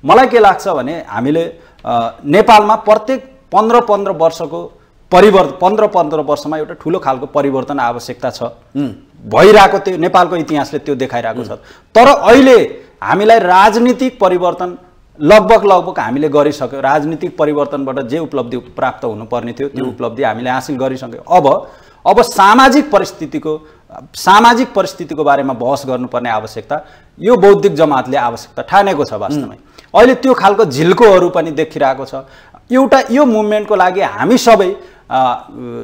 मलाई के लाग्छ भने हामीले नेपालमा प्रत्येक पन्ध्र पन्ध्र वर्षको परिवर्तन पन्ध्र पन्ध्र वर्षमा एउटा ठुलो खालको परिवर्तन आवश्यकता छ भइरहेको त्यो नेपालको इतिहासले त्यो देखाइरहेको छ। तर अहिले हामीलाई राजनीतिक परिवर्तन लगभग लगभग हामीले गरिसक्यौँ। राजनीतिक परिवर्तनबाट जे उपलब्धि प्राप्त हुनुपर्ने थियो त्यो उपलब्धि हामीले हासिल गरिसक्यौँ। अब अब सामाजिक परिस्थितिको सामाजिक परिस्थितिको बारेमा बहस गर्नुपर्ने आवश्यकता यो बौद्धिक जमातले आवश्यकता ठानेको छ। वास्तवमै अहिले त्यो खालको झिल्कोहरू पनि देखिरहेको छ। एउटा यो मुभमेन्टको लागि हामी सबै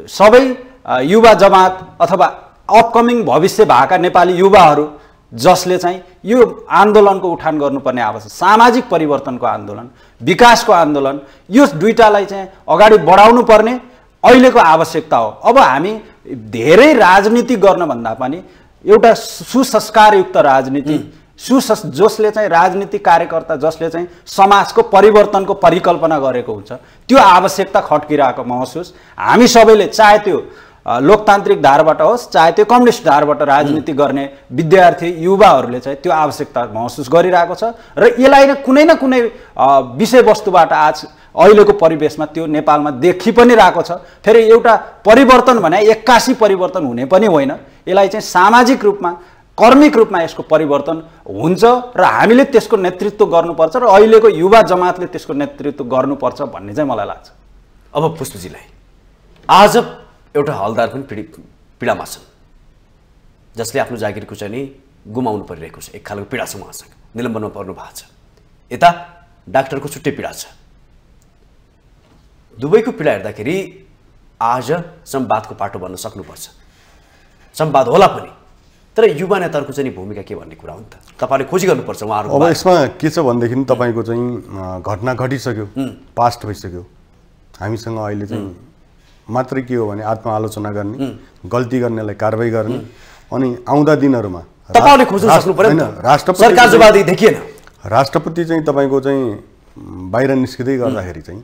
सबै युवा जमात अथवा अपकमिङ भविष्य भएका नेपाली युवाहरू जसले चाहिँ यो आन्दोलनको उठान गर्नुपर्ने आवश्यक सामाजिक परिवर्तनको आन्दोलन विकासको आन्दोलन यो दुईटालाई चाहिँ अगाडि बढाउनु पर्ने अहिलेको आवश्यकता हो। अब हामी धेरै राजनीति गर्नभन्दा पनि एउटा सुसंस्कारयुक्त राजनीति सुस जसले चाहिँ राजनीतिक कार्यकर्ता जसले चाहिँ समाजको परिवर्तनको परिकल्पना गरेको हुन्छ त्यो आवश्यकता खट्किरहेको महसुस हामी सबैले चाहे त्यो लोकतान्त्रिक धारबाट होस् चाहे त्यो कम्युनिस्ट धारबाट राजनीति गर्ने विद्यार्थी युवाहरूले चाहिँ त्यो आवश्यकता महसुस गरिरहेको छ। र यसलाई नै कुनै न कुनै विषयवस्तुबाट आज अहिलेको परिवेशमा त्यो नेपालमा देखि पनि रहेको छ। फेरि एउटा परिवर्तन भने एक्कासी परिवर्तन हुने पनि होइन। यसलाई चाहिँ सामाजिक रूपमा कर्मिक रूपमा यसको परिवर्तन हुन्छ र हामीले त्यसको नेतृत्व गर्नुपर्छ र अहिलेको युवा जमातले त्यसको नेतृत्व गर्नुपर्छ भन्ने चाहिँ मलाई लाग्छ। अब पुष्पजीलाई आज एउटा हलदार पनि पीडि पीडामा छन् जसले आफ्नो जागिरको चाहिँ नि गुमाउनु परिरहेको छ। एक खालको पीडा छ उहाँसँग, निलम्बनमा पर्नु भएको छ। यता डाक्टरको छुट्टै पीडा छ। दुवैको पीडा हेर्दाखेरि आज संवादको पाटो बन्न सक्नुपर्छ। संवाद होला पनि तर युवा नेताहरूको चाहिँ भूमिका के भन्ने कुरा हो नि त, तपाईले खोजी गर्नुपर्छ उहाँहरूको। अब यसमा के छ भन्दाखेरि तपाईको चाहिँ घटना घटिसक्यो, पास्ट भइसक्यो, हामीसँग अहिले चाहिँ मात्र के हो भने आत्मआलोचना गर्ने, गल्ती गर्नेलाई कारबाही गर्ने, अनि आउँदा दिनहरुमा तपाईले खोज्न सक्नु पर्यो नि। राष्ट्रपति सरकारवादी देखिएन, राष्ट्रपति चाहिँ तपाईको चाहिँ बाहिर निस्किदै गर्दाखेरि चाहिँ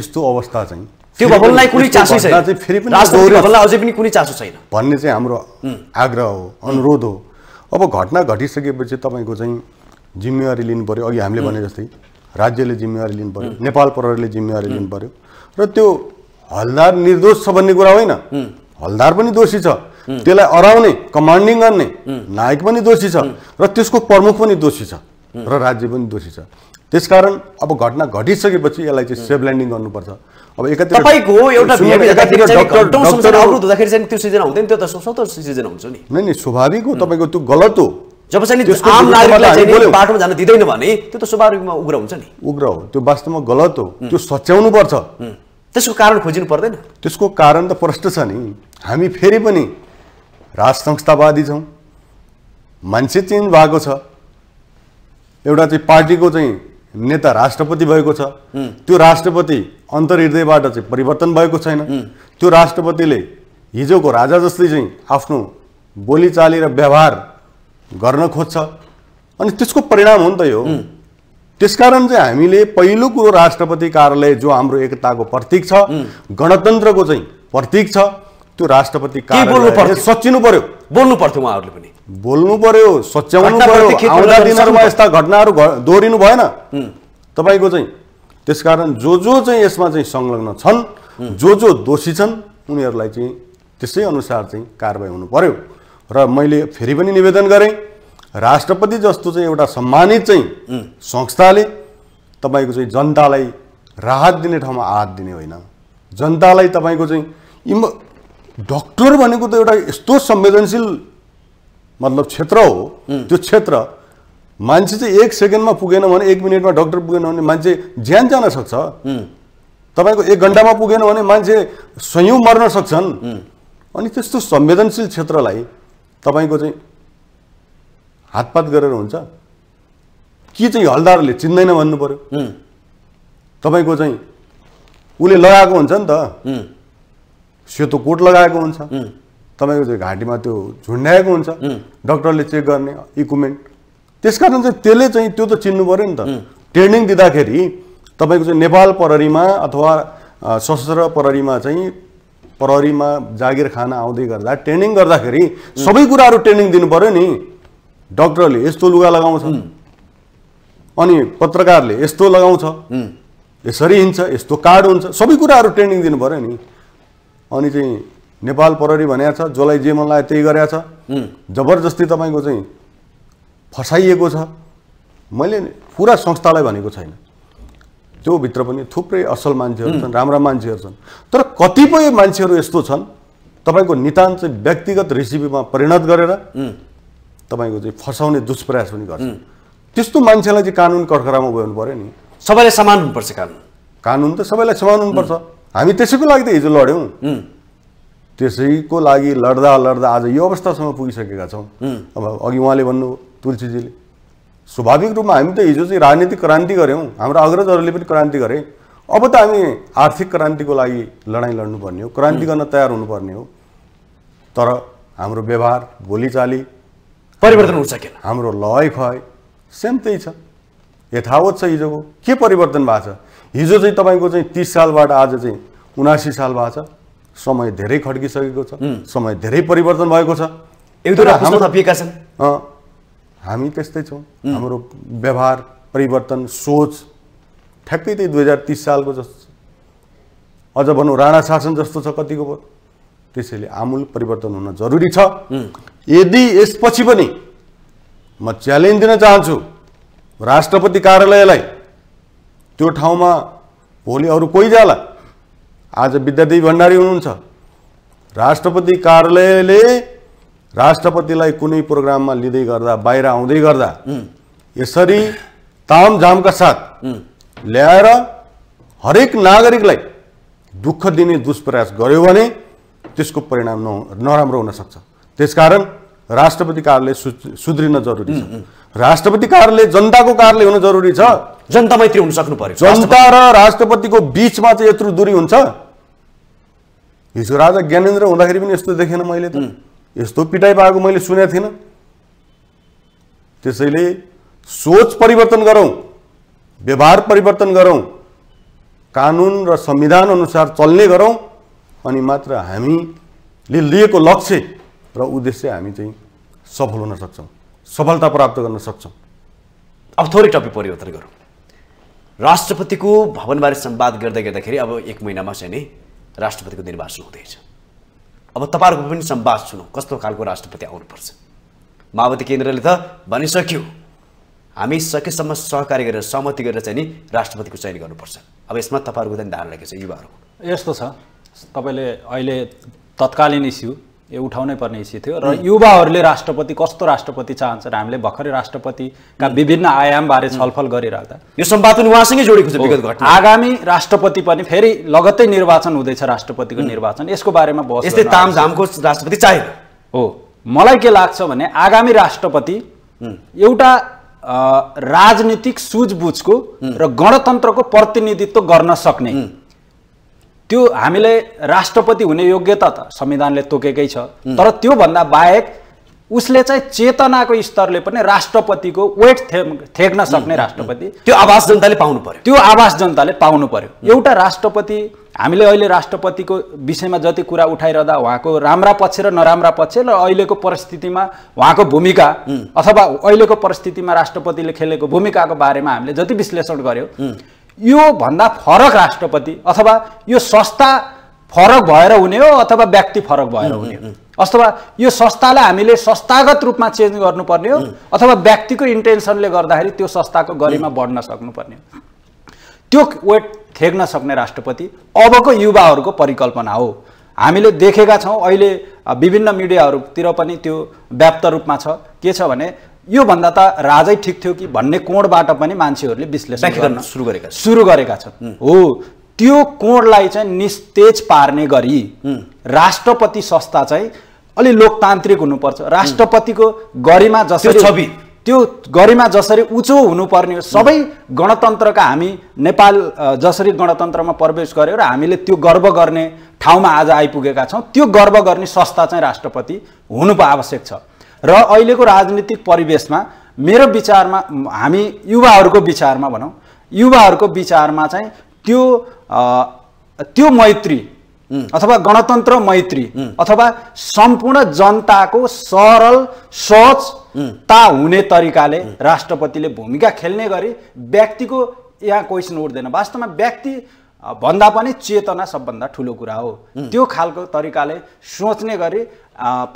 यस्तो अवस्था चाहिँ त्यो भवनलाई कुनै चासो छैन, फेरि पनि राष्ट्रपति भवनलाई अझै पनि कुनै चासो छैन भन्ने चाहिँ हाम्रो आग्रह हो, अनुरोध हो। अब घटना घटिसकेपछि तपाईको चाहिँ जिम्मेवारी लिनु पर्यो, अघि हामीले भने जस्तै राज्यले जिम्मेवारी लिनु पर्यो, नेपाल प्रहरीले जिम्मेवारी लिनु पर्यो, र त्यो हलदार निर्दोष छ भन्ने कुरा होइन, हलदार पनि दोषी छ, त्यसलाई अराउने कमान्डिङ गर्ने नायक पनि दोषी छ, र त्यसको प्रमुख पनि दोषी छ, र राज्य पनि दोषी छ। त्यसकारण अब घटना घटिसकेपछि यसलाई चाहिँ सेफ ल्यान्डिङ गर्नुपर्छ। अब एकातिर तपाईको एउटा भिआइपी जग्गातिर डाक्टर डाक्टर अवरुद्ध हुँदाखेरि चाहिँ त्यो सिजन हुँदैन, त्यो त स्वतन्त्र सिजन हुन्छ नि। नै नै स्वाभाविक हो, तपाईको त्यो गलत हो। जब चाहिँ आम नागरिकलाई चाहिँ बाटोमा जान दिदैन भने त्यो त स्वाभाविकमा उग्र हुन्छ नि, उग्र हो, त्यो वास्तवमा गलत हो, त्यो सच्याउनु पर्छ। त्यसको कारण खोज्नु पर्दैन, त्यसको कारण त प्रष्ट छ नि। हामी फेरि पनि राज संस्थावादी छौं, मान्छे चेन्ज भएको छ, एउटा चाहिँ पार्टीको चाहिँ नेता राष्ट्रपति भएको छ, त्यो राष्ट्रपति अन्तर्हृदयबाट चाहिँ परिवर्तन भएको छैन, त्यो राष्ट्रपतिले हिजोको राजा जस्तै चाहिँ आफ्नो बोलीचाली र व्यवहार गर्न खोज्छ, अनि त्यसको परिणाम हो नि त यो। त्यसकारण चाहिँ हामीले पहिलो कुरो राष्ट्रपति कार्यालय जो हाम्रो एकताको प्रतीक छ, गणतन्त्रको चाहिँ प्रतीक छ, त्यो राष्ट्रपति कार्यालय सच्याउनु पर्यो, बोल्नु पर्थ्यो, उहाँहरूले पनि बोल्नु पर्यो, सच्याउनु पर्यो, आउँदा दिनहरुमा यस्ता घटनाहरु दोहोरिनु भएन तपाईको चाहिँ। त्यसकारण जो जो चाहिँ यसमा चाहिँ संलग्न छन्, जो जो दोषी छन्, उनीहरूलाई चाहिँ त्यसै अनुसार चाहिँ कारबाही हुनु पर्यो। र मैले फेरि पनि निवेदन गरे, राष्ट्रपति जस्तो चाहिँ एउटा सम्मानित चाहिँ संस्थाले तपाईको चाहिँ जनतालाई राहत दिने ठाउँमा आहात दिने होइन, जनतालाई तपाईको चाहिँ इम डॉक्टर भनेको त एउटा यस्तो संवेदनशील मतलब क्षेत्र हो, त्यो क्षेत्र मान्छे चाहिँ एक सेकेन्डमा पुगेन भने, एक मिनटमा डॉक्टर पुगेन भने मान्छे ज्यान जान सक्छ, तपाईको एक घण्टामा पुगेन भने मान्छे सयौं मर्न सक्छन्। अनि त्यस्तो संवेदनशील क्षेत्रलाई तपाईको चाहिँ हातपात गरेर हुन्छ कि चाहिँ हलदारले चिन्दैन भन्नु पर्यो, तपाईको चाहिँ उले लगाएको हुन्छ नि त, सेतो कोट लगाएको हुन्छ, तपाईको चाहिँ घाँटीमा त्यो झुन्ड्याएको हुन्छ, डाक्टरले चेक गर्ने इक्विपमेन्ट। त्यसकारण चाहिँ त्यसले चाहिँ त्यो त चिन्नु पर्यो नि त। ट्रेनिङ दिँदाखेरि तपाईको चाहिँ नेपाल प्रहरीमा अथवा सशस्त्र प्रहरीमा चाहिँ प्रहरीमा जागिर खान आउँदै गर्दा ट्रेनिङ गर्दाखेरि सबै कुराहरू ट्रेनिङ दिनु पर्यो नि। डाक्टरले यस्तो लुगा लगाउँछ, अनि पत्रकारले यस्तो लगाउँछ, यसरी हिँड्छ, यस्तो कार्ड हुन्छ, सबै कुराहरू ट्रेनिङ दिनु पर्यो नि। अनि चाहिँ नेपाल प्रहरी भनेको छ, जसलाई जे मन लाग्यो त्यही गरेको छ, जबरजस्ती तपाईँको चाहिँ फसाइएको छ। मैले पुरा संस्थालाई भनेको छैन, त्यो भित्र पनि थुप्रै असल मान्छेहरू छन्, राम्रा मान्छेहरू छन्, तर कतिपय मान्छेहरू यस्तो छन् तपाईँको नितान्त चाहिँ व्यक्तिगत रेसिपीमा परिणत गरेर तपाईँको चाहिँ फसाउने दुष्प्रयास पनि गर्छ। त्यस्तो मान्छेलाई चाहिँ कानुन कठघरामा उभ्याउनु पर्यो नि। सबैलाई समान हुनुपर्छ कानुन, कानुन त सबैलाई समान हुनुपर्छ। हामी त्यसैको लागि त हिजो लड्यौँ, त्यसैको लागि लड्दा लड्दा आज यो अवस्थासम्म पुगिसकेका छौँ। अब अघि उहाँले भन्नु तुलसीजीले, स्वाभाविक रूपमा हामी त हिजो चाहिँ राजनीतिक क्रान्ति गऱ्यौँ, हाम्रो अग्रजहरूले पनि क्रान्ति गरे, अब त हामी आर्थिक क्रान्तिको लागि लडाइँ लड्नुपर्ने हो, क्रान्ति गर्न तयार हुनुपर्ने हो। तर हाम्रो व्यवहार, बोलीचाली परिवर्तन हुन सकेन, हाम्रो लय खय सेम त्यही छ, यथावत छ। हिजोको के परिवर्तन भएको छ? हिजो चाहिँ तपाईँको चाहिँ तीस सालबाट आज चाहिँ उनासी साल भएको छ, समय धेरै खड्किसकेको छ, समय धेरै परिवर्तन भएको छ, एक दुईवटा हाम्रो थपिएका छन्, हामी त्यस्तै छौँ, हाम्रो व्यवहार परिवर्तन, सोच ठ्याक्कै त्यही दुई हजार तीस सालको जस्तो छ, अझ भनौँ राणा शासन जस्तो छ कतिको। त्यसैले आमूल परिवर्तन हुन जरुरी छ। यदि यसपछि पनि म च्यालेन्ज दिन चाहन्छु राष्ट्रपति कार्यालयलाई, त्यो ठाउँमा भोलि अरू कोही जाला, आज विद्यादेवी भण्डारी हुनुहुन्छ, राष्ट्रपति कार्यालयले राष्ट्रपतिलाई कुनै प्रोग्राममा लिँदै गर्दा, बाहिर आउँदै गर्दा यसरी तामझामका साथ ल्याएर हरेक नागरिकलाई दुःख दिने दुष्प्रयास गर्यो भने त्यसको परिणाम नराम्रो हुन सक्छ। त्यसकारण राष्ट्रपति कार्यालय सुध्रिन जरुरी छ। राष्ट्रपति कार्यालय जनताको कार्यालय हुन जरुरी छ। जनता मैत्री हुन सक्नु पर्यो। जनता र राष्ट्रपतिको बीचमा चाहिँ यत्रो दूरी हुन्छ? हिजो राजा ज्ञानेन्द्र हुँदाखेरि पनि यस्तो देखेन मैले त, यस्तो पिटाइ पाएको मैले सुने थिएन। त्यसैले सोच परिवर्तन गरौं, व्यवहार परिवर्तन गरौं, कानून र संविधान अनुसार चल्ने गरौं अनि मात्र हामीले लिएको लक्ष्य र उद्देश्य हामी चाहिँ सफल हुन सक्छौं, सफलता प्राप्त गर्न सक्छौं। अब थोरै टपिक परिवर्तन गरौं। राष्ट्रपतिको भवनबारे संवाद गर्दै गर्दाखेरि अब एक महिनामा चाहिँ नि राष्ट्रपतिको निर्वाचन हुँदैछ। अब तपाईहरुको पनि संवाद सुनौ, कस्तो खालको राष्ट्रपति आउनुपर्छ। माओवादी केन्द्रले त भनिसक्यो हामी सकेसम्म सहकार्य गरेर सहमति गरेर चाहिँ नि राष्ट्रपतिको चयन गर्नुपर्छ। अब यसमा तपाईहरुको चाहिँ धारणा के छ युवाहरुको? यस्तो छ, तपाईले अहिले तत्कालीन इस्यु यो उठाउनै पर्ने इस्यु थियो र युवाहरुले राष्ट्रपति कस्तो राष्ट्रपति चाहन्छन्, हामीले भर्खरै राष्ट्रपतिका विभिन्न आयामबारे छलफल गरिराख्दा यो संवाद पनि उहाँसँगै जोडेको छ। विगत घटना आगामी राष्ट्रपति पनि फेरि लगत्तै निर्वाचन हुँदैछ, राष्ट्रपतिको निर्वाचन, यसको बारेमा बहस यस्तै तामझामको राष्ट्रपति चाहिएन हो। मलाई के लाग्छ भने आगामी राष्ट्रपति एउटा राजनीतिक सूझबुझको र गणतन्त्रको प्रतिनिधित्व गर्न सक्ने, त्यो हामीले राष्ट्रपति हुने योग्यता त संविधानले तोकेकै छ, तर त्यो भन्दा बाहेक उसले चाहिँ चेतनाको स्तरले पनि राष्ट्रपतिको वेट थेग्न सक्ने राष्ट्रपति, त्यो आवाज जनताले पाउनु पर्यो। त्यो आवाज जनताले पाउनु पर्यो। एउटा राष्ट्रपति, हामीले अहिले राष्ट्रपतिको विषयमा जति कुरा उठाइरहँदा उहाँको राम्रा पक्ष र नराम्रा पक्ष र अहिलेको परिस्थितिमा उहाँको भूमिका अथवा अहिलेको परिस्थितिमा राष्ट्रपतिले खेलेको भूमिकाको बारेमा हामीले जति विश्लेषण गर्यो, यो भन्दा फरक राष्ट्रपति अथवा यो संस्था फरक भएर हुने हो अथवा व्यक्ति फरक भएर हुने हो, अथवा यो संस्थालाई हामीले संस्थागत रूपमा चेन्ज गर्नुपर्ने हो अथवा व्यक्तिको इन्टेन्सनले गर्दाखेरि त्यो संस्थाको गरिमा बढ्न सक्नुपर्ने हो, त्यो वेट थेग्न सक्ने राष्ट्रपति अबको युवाहरूको परिकल्पना हो। हामीले देखेका छौँ अहिले विभिन्न मिडियाहरूतिर पनि त्यो व्याप्त रूपमा छ। के छ भने यो भन्दा त राजै ठिक थियो कि भन्ने कोणबाट पनि मान्छेहरूले विश्लेषण गर्न सुरु गरेका सुरु गरेका छन् हो। त्यो कोणलाई चाहिँ निस्तेज पार्ने गरी राष्ट्रपति संस्था चाहिँ अलि लोकतान्त्रिक हुनुपर्छ। राष्ट्रपतिको गरिमा जसरी छवि त्यो गरिमा जसरी उच्चो हुनुपर्ने हो, सबै गणतन्त्रका हामी नेपाल जसरी गणतन्त्रमा प्रवेश गर्यो र हामीले त्यो गर्व गर्ने ठाउँमा आज आइपुगेका छौँ, त्यो गर्व गर्ने संस्था चाहिँ राष्ट्रपति हुनु आवश्यक छ। र अहिलेको राजनीतिक परिवेशमा मेरो विचारमा, हामी युवाहरूको विचारमा भनौँ, युवाहरूको विचारमा चाहिँ त्यो त्यो मैत्री अथवा गणतन्त्र मैत्री अथवा सम्पूर्ण जनताको सरल सोचता हुने तरिकाले राष्ट्रपतिले भूमिका खेल्ने गरी व्यक्तिको यहाँ क्वेसन उठ्दैन। वास्तवमा व्यक्ति भन्दा पनि चेतना सबभन्दा ठुलो कुरा हो। त्यो खालको तरिकाले सोच्ने गरी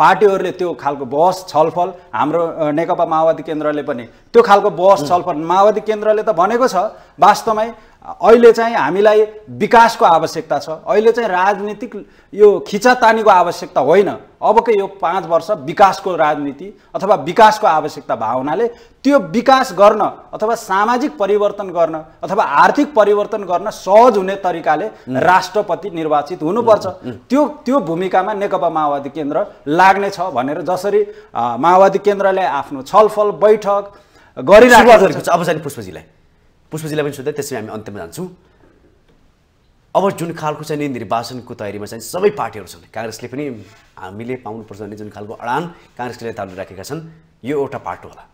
पार्टीहरूले त्यो खालको बहस छलफल, हाम्रो नेकपा माओवादी केन्द्रले पनि त्यो खालको बहस छलफल, माओवादी केन्द्रले त भनेको छ वास्तवमै अहिले चाहिँ हामीलाई विकासको आवश्यकता छ, अहिले चाहिँ राजनीतिक यो खिचातानीको आवश्यकता होइन, अबको यो पाँच वर्ष विकासको राजनीति अथवा विकासको आवश्यकता भावनाले त्यो विकास गर्न अथवा सामाजिक परिवर्तन गर्न अथवा आर्थिक परिवर्तन गर्न सहज हुने तरिकाले राष्ट्रपति निर्वाचित हुनुपर्छ। त्यो त्यो भूमिकामा नेकपा माओवादी केन्द्र लाग्नेछ भनेर जसरी माओवादी केन्द्रले आफ्नो छलफल बैठक गरिरहेको छ। अब चाहिँ पुष्पजीलाई पुष्पजीलाई पनि सोध्दै त्यसै हामी अन्त्यमा जान्छौँ। अब जुन खालको चाहिँ नि निर्वाचनको तयारीमा चाहिँ सबै पार्टीहरू छन्, काङ्ग्रेसले पनि हामीले पाउनुपर्छ भन्ने जुन खालको अडान काङ्ग्रेसले तालु राखेका छन्, यो एउटा पाटो होला।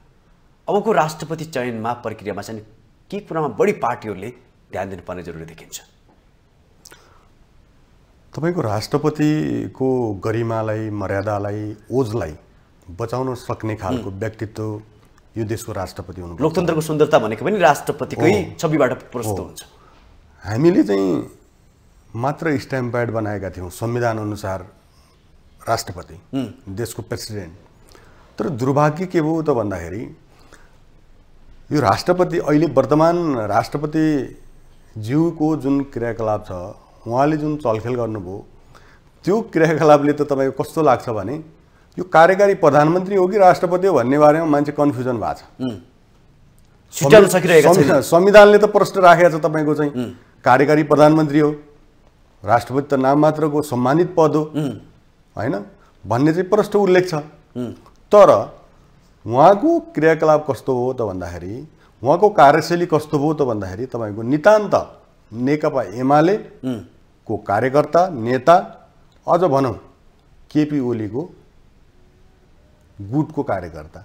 अबको राष्ट्रपति चयनमा प्रक्रियामा चाहिँ के कुरामा बढी पार्टीहरूले ध्यान दिनुपर्ने जरुरी देखिन्छ? तपाईको राष्ट्रपतिको गरिमालाई, मर्यादालाई, ओजलाई बचाउन सक्ने खालको व्यक्तित्व यो देशको राष्ट्रपति हुनु। लोकतन्त्रको सुन्दरता भनेको पनि राष्ट्रपतिकै छविबाट प्रस्तुत हुन्छ। हामीले चाहिँ मात्र स्ट्याम्प प्याड बनाएका थियौँ संविधान अनुसार राष्ट्रपति, देशको प्रेसिडेन्ट, तर दुर्भाग्य के भयो त भन्दाखेरि यो राष्ट्रपति, अहिले वर्तमान राष्ट्रपति ज्यूको जुन क्रियाकलाप छ, उहाँले जुन चलखेल गर्नुभयो त्यो क्रियाकलापले त तपाईँको कस्तो लाग्छ भने यो कार्यकारी प्रधानमन्त्री हो कि राष्ट्रपति हो भन्ने बारेमा मान्छे कन्फ्युजन भएको छ। संविधानले त प्रश्न राखेको छ तपाईँको चाहिँ कार्यकारी प्रधानमन्त्री हो, राष्ट्रपति त नाम मात्रको सम्मानित पद हो होइन भन्ने चाहिँ प्रश्न उल्लेख छ। तर वहाँ को क्रियाकलाप कस्तो हो तो भन्दाखेरि वहाँ को कार्यशैली कस्तो हो तो भन्दाखेरि तपाईको नितान्त नेकपा एमाले को कार्यकर्ता नेता अझ भनौं केपी ओली को गुटको कार्यकर्ता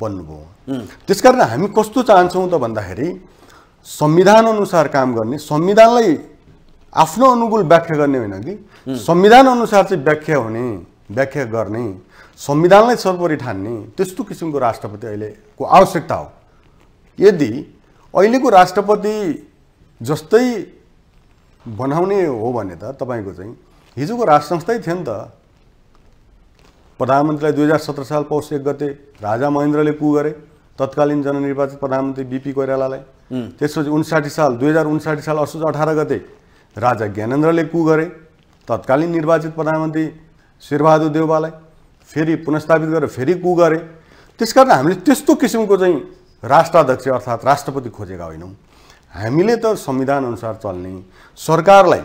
बन्नुभयो। त्यसकारण हामी कस्तो चाहन्छौं त भन्दाखेरि संविधान अनुसार काम गर्ने, संविधानलाई आफ्नो अनुकूल व्याख्या गर्ने होइन कि संविधान अनुसार चाहिँ व्याख्या हुने, व्याख्या गर्ने, संविधानलाई सर्वोपरि ठान्ने त्यस्तो किसिमको राष्ट्रपति अहिलेको आवश्यकता हो। यदि अहिलेको राष्ट्रपति जस्तै बनाउने हो भने त तपाईको चाहिँ हिजोको राष्ट्र संस्थै थियो नि त। प्रधानमन्त्रीलाई दुई हजार सत्रह साल पौष एक गते राजा महेन्द्रले कु गरे तत्कालीन जननिर्वाचित प्रधानमन्त्री बीपी कोइरालालाई। त्यसपछि उन्साठी साल दुई हजार उन्साठी साल असोज अठारह गते राजा ज्ञानेन्द्रले कु गरे तत्कालीन निर्वाचित प्रधानमन्त्री शेरबहादुर देउवालाई, फेरि पुनर्स्थापित गरेर फेरि कु गरे। त्यसकारण हामीले त्यस्तो किसिमको चाहिँ राष्ट्राध्यक्ष अर्थात् राष्ट्रपति खोजेका होइनौँ। हामीले त संविधान अनुसार चल्ने, सरकारलाई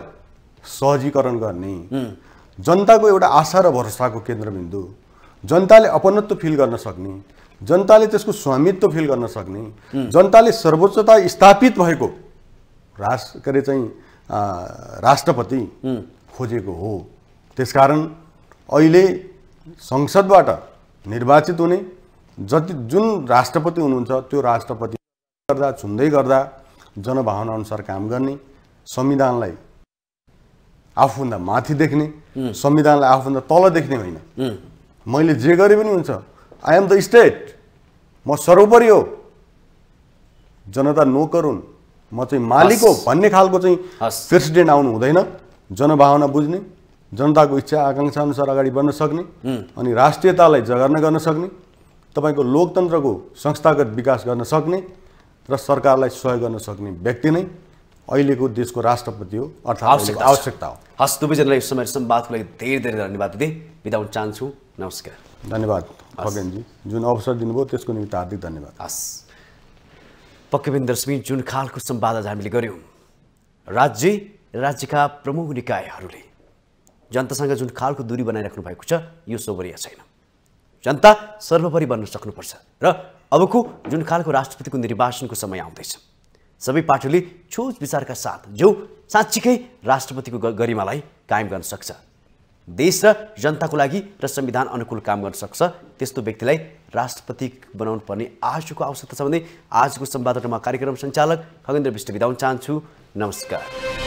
सहजीकरण गर्ने, जनताको एउटा आशा र भरोसाको केन्द्रबिन्दु, जनताले अपनत्व फिल गर्न सक्ने, जनताले त्यसको स्वामित्व फिल गर्न सक्ने, जनताले सर्वोच्चता स्थापित भएको राष्ट्रले चाहिँ राष्ट्रपति खोजेको हो। त्यसकारण अहिले संसदबाट निर्वाचित हुने जति जुन राष्ट्रपति हुनुहुन्छ त्यो राष्ट्रपति गर्दा छुन्दै गर्दा जनभावना अनुसार काम गर्ने, संविधानलाई आफूभन्दा माथि देख्ने, संविधानलाई आफूभन्दा तल देख्ने होइन। मैले जे गरे पनि हुन्छ, आई एम द स्टेट, म सर्वोपरि हो, जनता नोकर हुन्, म चाहिँ मालिक हो भन्ने खालको चाहिँ प्रेसिडेन्ट आउनु हुँदैन। जनभावना बुझ्ने, जनताको इच्छा आकांक्षा अनुसार अगाडि बढ्न सक्ने अनि राष्ट्रियतालाई जगार्न गर्न सक्ने, तपाईको लोकतन्त्रको संस्थागत विकास गर्न सक्ने र सरकारलाई सहयोग गर्न सक्ने व्यक्ति नै अहिलेको देशको राष्ट्रपति हो, अर्थात् आवश्यकता आवश्यकता हो। हस्, दुवैजनालाई समय सम्वादको लागि धेरै धेरै धन्यवाद दिँदै बिदा हुन चाहन्छु। नमस्कार, धन्यवाद खगेन्द्रजी, जुन अवसर दिनुभयो त्यसको निम्ति हार्दिक धन्यवाद। हस्, पक्कै पनि दर्शकबिन जुन खालको सम्वाद आज हामीले गर्यौँ, राज्य राज्यका प्रमुख निकायहरूले जनतासँग जुन खालको दूरी बनाइराख्नु भएको छ यो शोभनीय छैन। जनता सर्वोपरि बन्न सक्नुपर्छ र अबको जुन खालको राष्ट्रपतिको निर्वाचनको समय आउँदैछ सबै पार्टीले सोच विचारका साथ जो साँच्चीकै राष्ट्रपतिको गरिमालाई कायम गर्न सक्छ, देश र जनताको लागि र संविधान अनुकूल काम गर्न सक्छ, त्यस्तो व्यक्तिलाई राष्ट्रपति बनाउनु पर्ने आजको आवश्यकता छ। भने आजको संवादमा कार्यक्रम सञ्चालक खगेन्द्र विष्ट बिदा हुन चाहन्छु। नमस्कार।